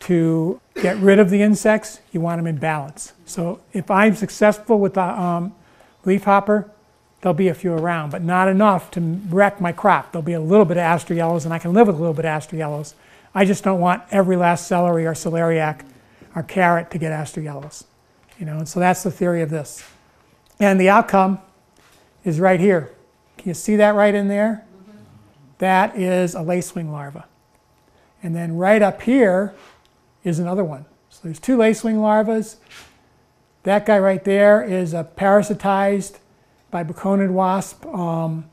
to get rid of the insects, you want them in balance. So if I'm successful with the um, leafhopper, there'll be a few around, but not enough to wreck my crop. There'll be a little bit of Aster yellows, and I can live with a little bit of Aster yellows. I just don't want every last celery or celeriac or carrot to get Aster yellows. You know, and so that's the theory of this. And the outcome is right here. Can you see that right in there? That is a lacewing larva. And then right up here is another one. So there's two lacewing larvae. That guy right there is a parasitized by Braconid wasp um,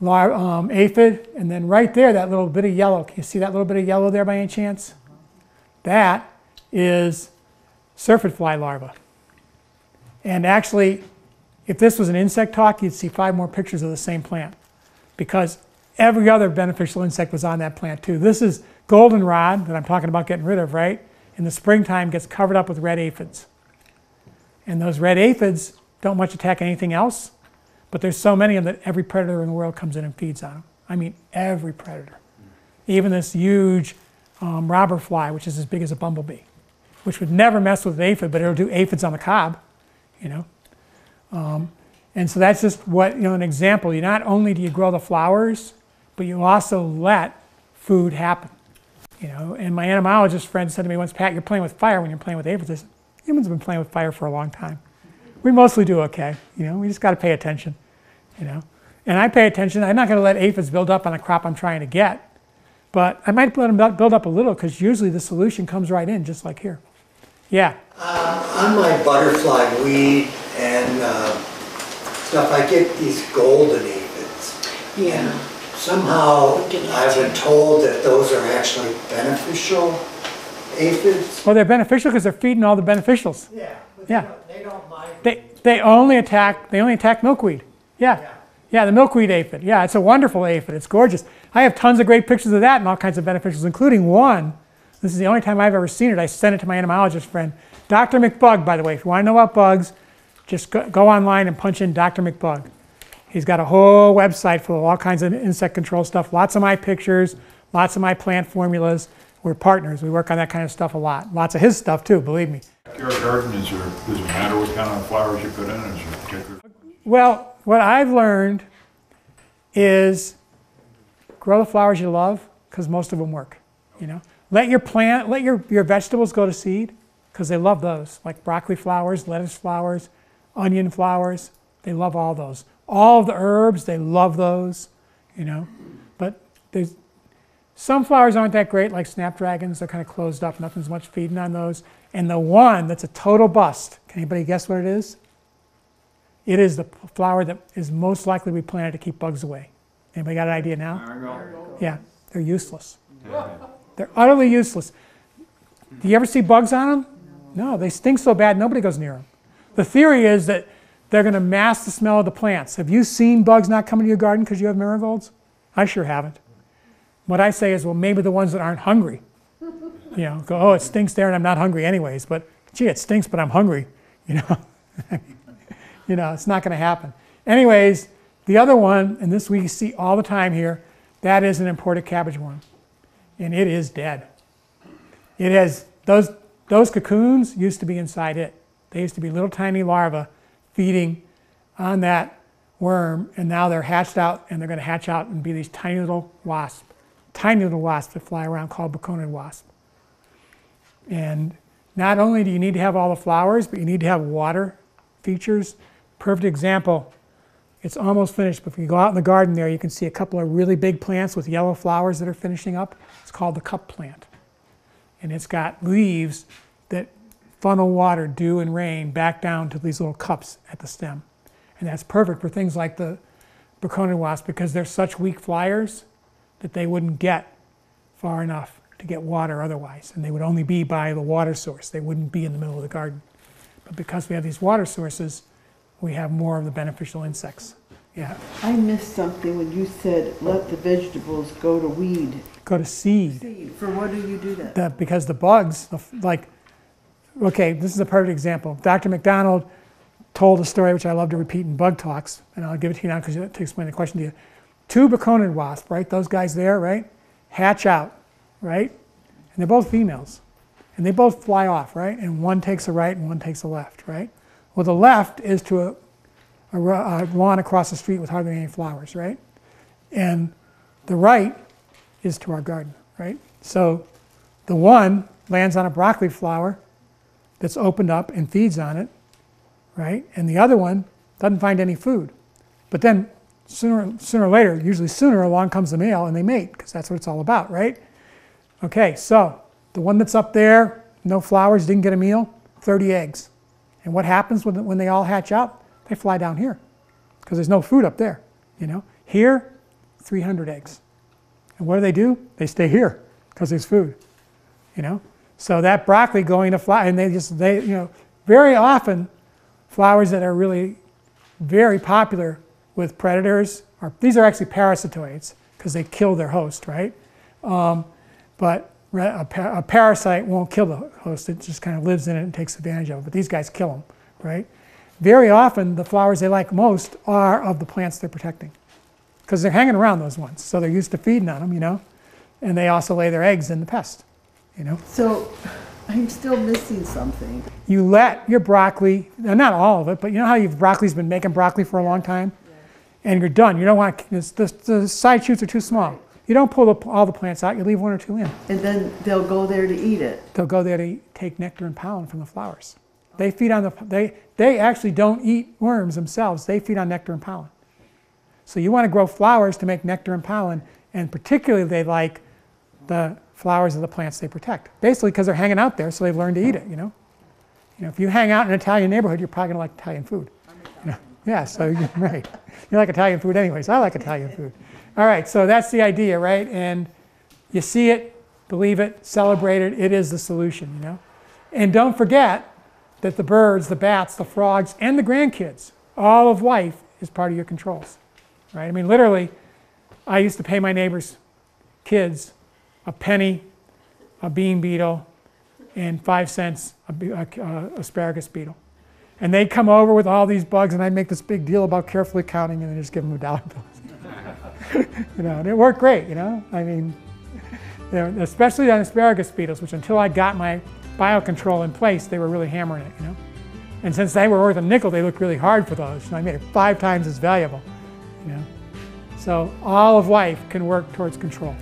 lar um, aphid. And then right there, that little bit of yellow. Can you see that little bit of yellow there by any chance? That is surfeit fly larva. And actually, if this was an insect talk, you'd see five more pictures of the same plant, because every other beneficial insect was on that plant too. This is goldenrod that I'm talking about getting rid of, right? In the springtime, gets covered up with red aphids. And those red aphids don't much attack anything else, but there's so many of them that every predator in the world comes in and feeds on them. I mean, every predator. Even this huge um, robber fly, which is as big as a bumblebee, which would never mess with an aphid, but it'll do aphids on the cob, you know. Um, and so that's just what, you know, an example. You not only do you grow the flowers, but you also let food happen, you know. And my entomologist friend said to me once, "Pat, you're playing with fire when you're playing with aphids." I said, humans have been playing with fire for a long time. We mostly do okay, you know. We just got to pay attention, you know. And I pay attention. I'm not going to let aphids build up on a crop I'm trying to get, but I might let them build up a little, because usually the solution comes right in, just like here. Yeah. Uh, on my butterfly weed and uh, stuff, I get these golden aphids. Yeah. And somehow I've been told that those are actually beneficial aphids. Well, they're beneficial because they're feeding all the beneficials. Yeah. Yeah. They don't mind. They they only attack they only attack milkweed. Yeah. Yeah. Yeah. The milkweed aphid. Yeah. It's a wonderful aphid. It's gorgeous. I have tons of great pictures of that and all kinds of beneficials, including one. This is the only time I've ever seen it. I sent it to my entomologist friend, Doctor McBug, by the way. If you want to know about bugs, just go, go online and punch in Doctor McBug. He's got a whole website full of all kinds of insect control stuff. Lots of my pictures, lots of my plant formulas. We're partners. We work on that kind of stuff a lot. Lots of his stuff, too, believe me. Backyard garden, is there, does it matter what kind of flowers you put in? Is there a particular... Well, what I've learned is grow the flowers you love, because most of them work, you know. Let your plant, let your, your vegetables go to seed, because they love those, like broccoli flowers, lettuce flowers, onion flowers. They love all those. All of the herbs, they love those, you know. But there's, some flowers aren't that great, like snapdragons. They're kind of closed up. Nothing's much feeding on those. And the one that's a total bust, can anybody guess what it is? It is the flower that is most likely to be planted to keep bugs away. Anybody got an idea now? Yeah, they're useless. Yeah. They're utterly useless. Do you ever see bugs on them? No, they stink so bad nobody goes near them. The theory is that they're going to mask the smell of the plants. Have you seen bugs not coming to your garden because you have marigolds? I sure haven't. What I say is, well, maybe the ones that aren't hungry. You know, go, oh, it stinks there and I'm not hungry anyways. But, gee, it stinks, but I'm hungry. You know, you know, it's not going to happen. Anyways, the other one, and this we see all the time here, that is an imported cabbage worm. And it is dead. It has, those, those cocoons used to be inside it. They used to be little tiny larvae feeding on that worm, and now they're hatched out, and they're going to hatch out and be these tiny little wasps, tiny little wasps that fly around called Braconid wasp. And not only do you need to have all the flowers, but you need to have water features. Perfect example. It's almost finished, but if you go out in the garden there, you can see a couple of really big plants with yellow flowers that are finishing up. It's called the cup plant. And it's got leaves that funnel water, dew and rain, back down to these little cups at the stem. And that's perfect for things like the Braconid wasp, because they're such weak flyers that they wouldn't get far enough to get water otherwise. And they would only be by the water source. They wouldn't be in the middle of the garden. But because we have these water sources, we have more of the beneficial insects. Yeah. I missed something when you said let the vegetables go to weed. Go to seed. Seed. For what do you do that? The, because the bugs, the, like, okay, this is a perfect example. Doctor McDonald told a story which I love to repeat in bug talks, and I'll give it to you now because to explain the question to you. Two Braconid wasps, right? Those guys there, right? Hatch out, right? And they're both females. And they both fly off, right? And one takes a right and one takes a left, right? Well, the left is to a, a, a lawn across the street with hardly any flowers, right? And the right is to our garden, right? So the one lands on a broccoli flower that's opened up and feeds on it, right? And the other one doesn't find any food. But then sooner, sooner or later, usually sooner, along comes the male and they mate, because that's what it's all about, right? Okay, so the one that's up there, no flowers, didn't get a meal, thirty eggs. And what happens when, when they all hatch out? They fly down here, because there's no food up there, you know? Here, three hundred eggs. And what do they do? They stay here, because there's food, you know? So that broccoli going to fly, and they just, they, you know, very often, flowers that are really very popular with predators are, these are actually parasitoids, because they kill their host, right? Um, but A, par a parasite won't kill the host, it just kind of lives in it and takes advantage of it, but these guys kill them, right? Very often, the flowers they like most are of the plants they're protecting, because they're hanging around those ones, so they're used to feeding on them, you know, and they also lay their eggs in the pest, you know? So, I'm still missing something. You let your broccoli, not all of it, but you know how your broccoli's been making broccoli for a long time? Yeah. And you're done, you don't want, the, the side shoots are too small. You don't pull the, all the plants out, you leave one or two in. And then they'll go there to eat it. They'll go there to eat, take nectar and pollen from the flowers. They feed on the, they, they actually don't eat worms themselves, they feed on nectar and pollen. So you want to grow flowers to make nectar and pollen, and particularly they like the flowers of the plants they protect. Basically because they're hanging out there, so they've learned to eat it, you know. You know, if you hang out in an Italian neighborhood, you're probably going to like Italian food. I'm Italian. You know? Yeah, so you're right. You like Italian food anyways, I like Italian food. All right, so that's the idea, right? And you see it, believe it, celebrate it, it is the solution, you know? And don't forget that the birds, the bats, the frogs, and the grandkids, all of life is part of your controls, right? I mean, literally, I used to pay my neighbors' kids a penny, a bean beetle, and five cents a, a, a asparagus beetle. And they'd come over with all these bugs, and I'd make this big deal about carefully counting, and then just give them a dollar bill. You know, and it worked great, you know, I mean, you know, especially on asparagus beetles, which until I got my biocontrol in place, they were really hammering it, you know. And since they were worth a nickel, they looked really hard for those, and I made it five times as valuable, you know. So all of life can work towards control.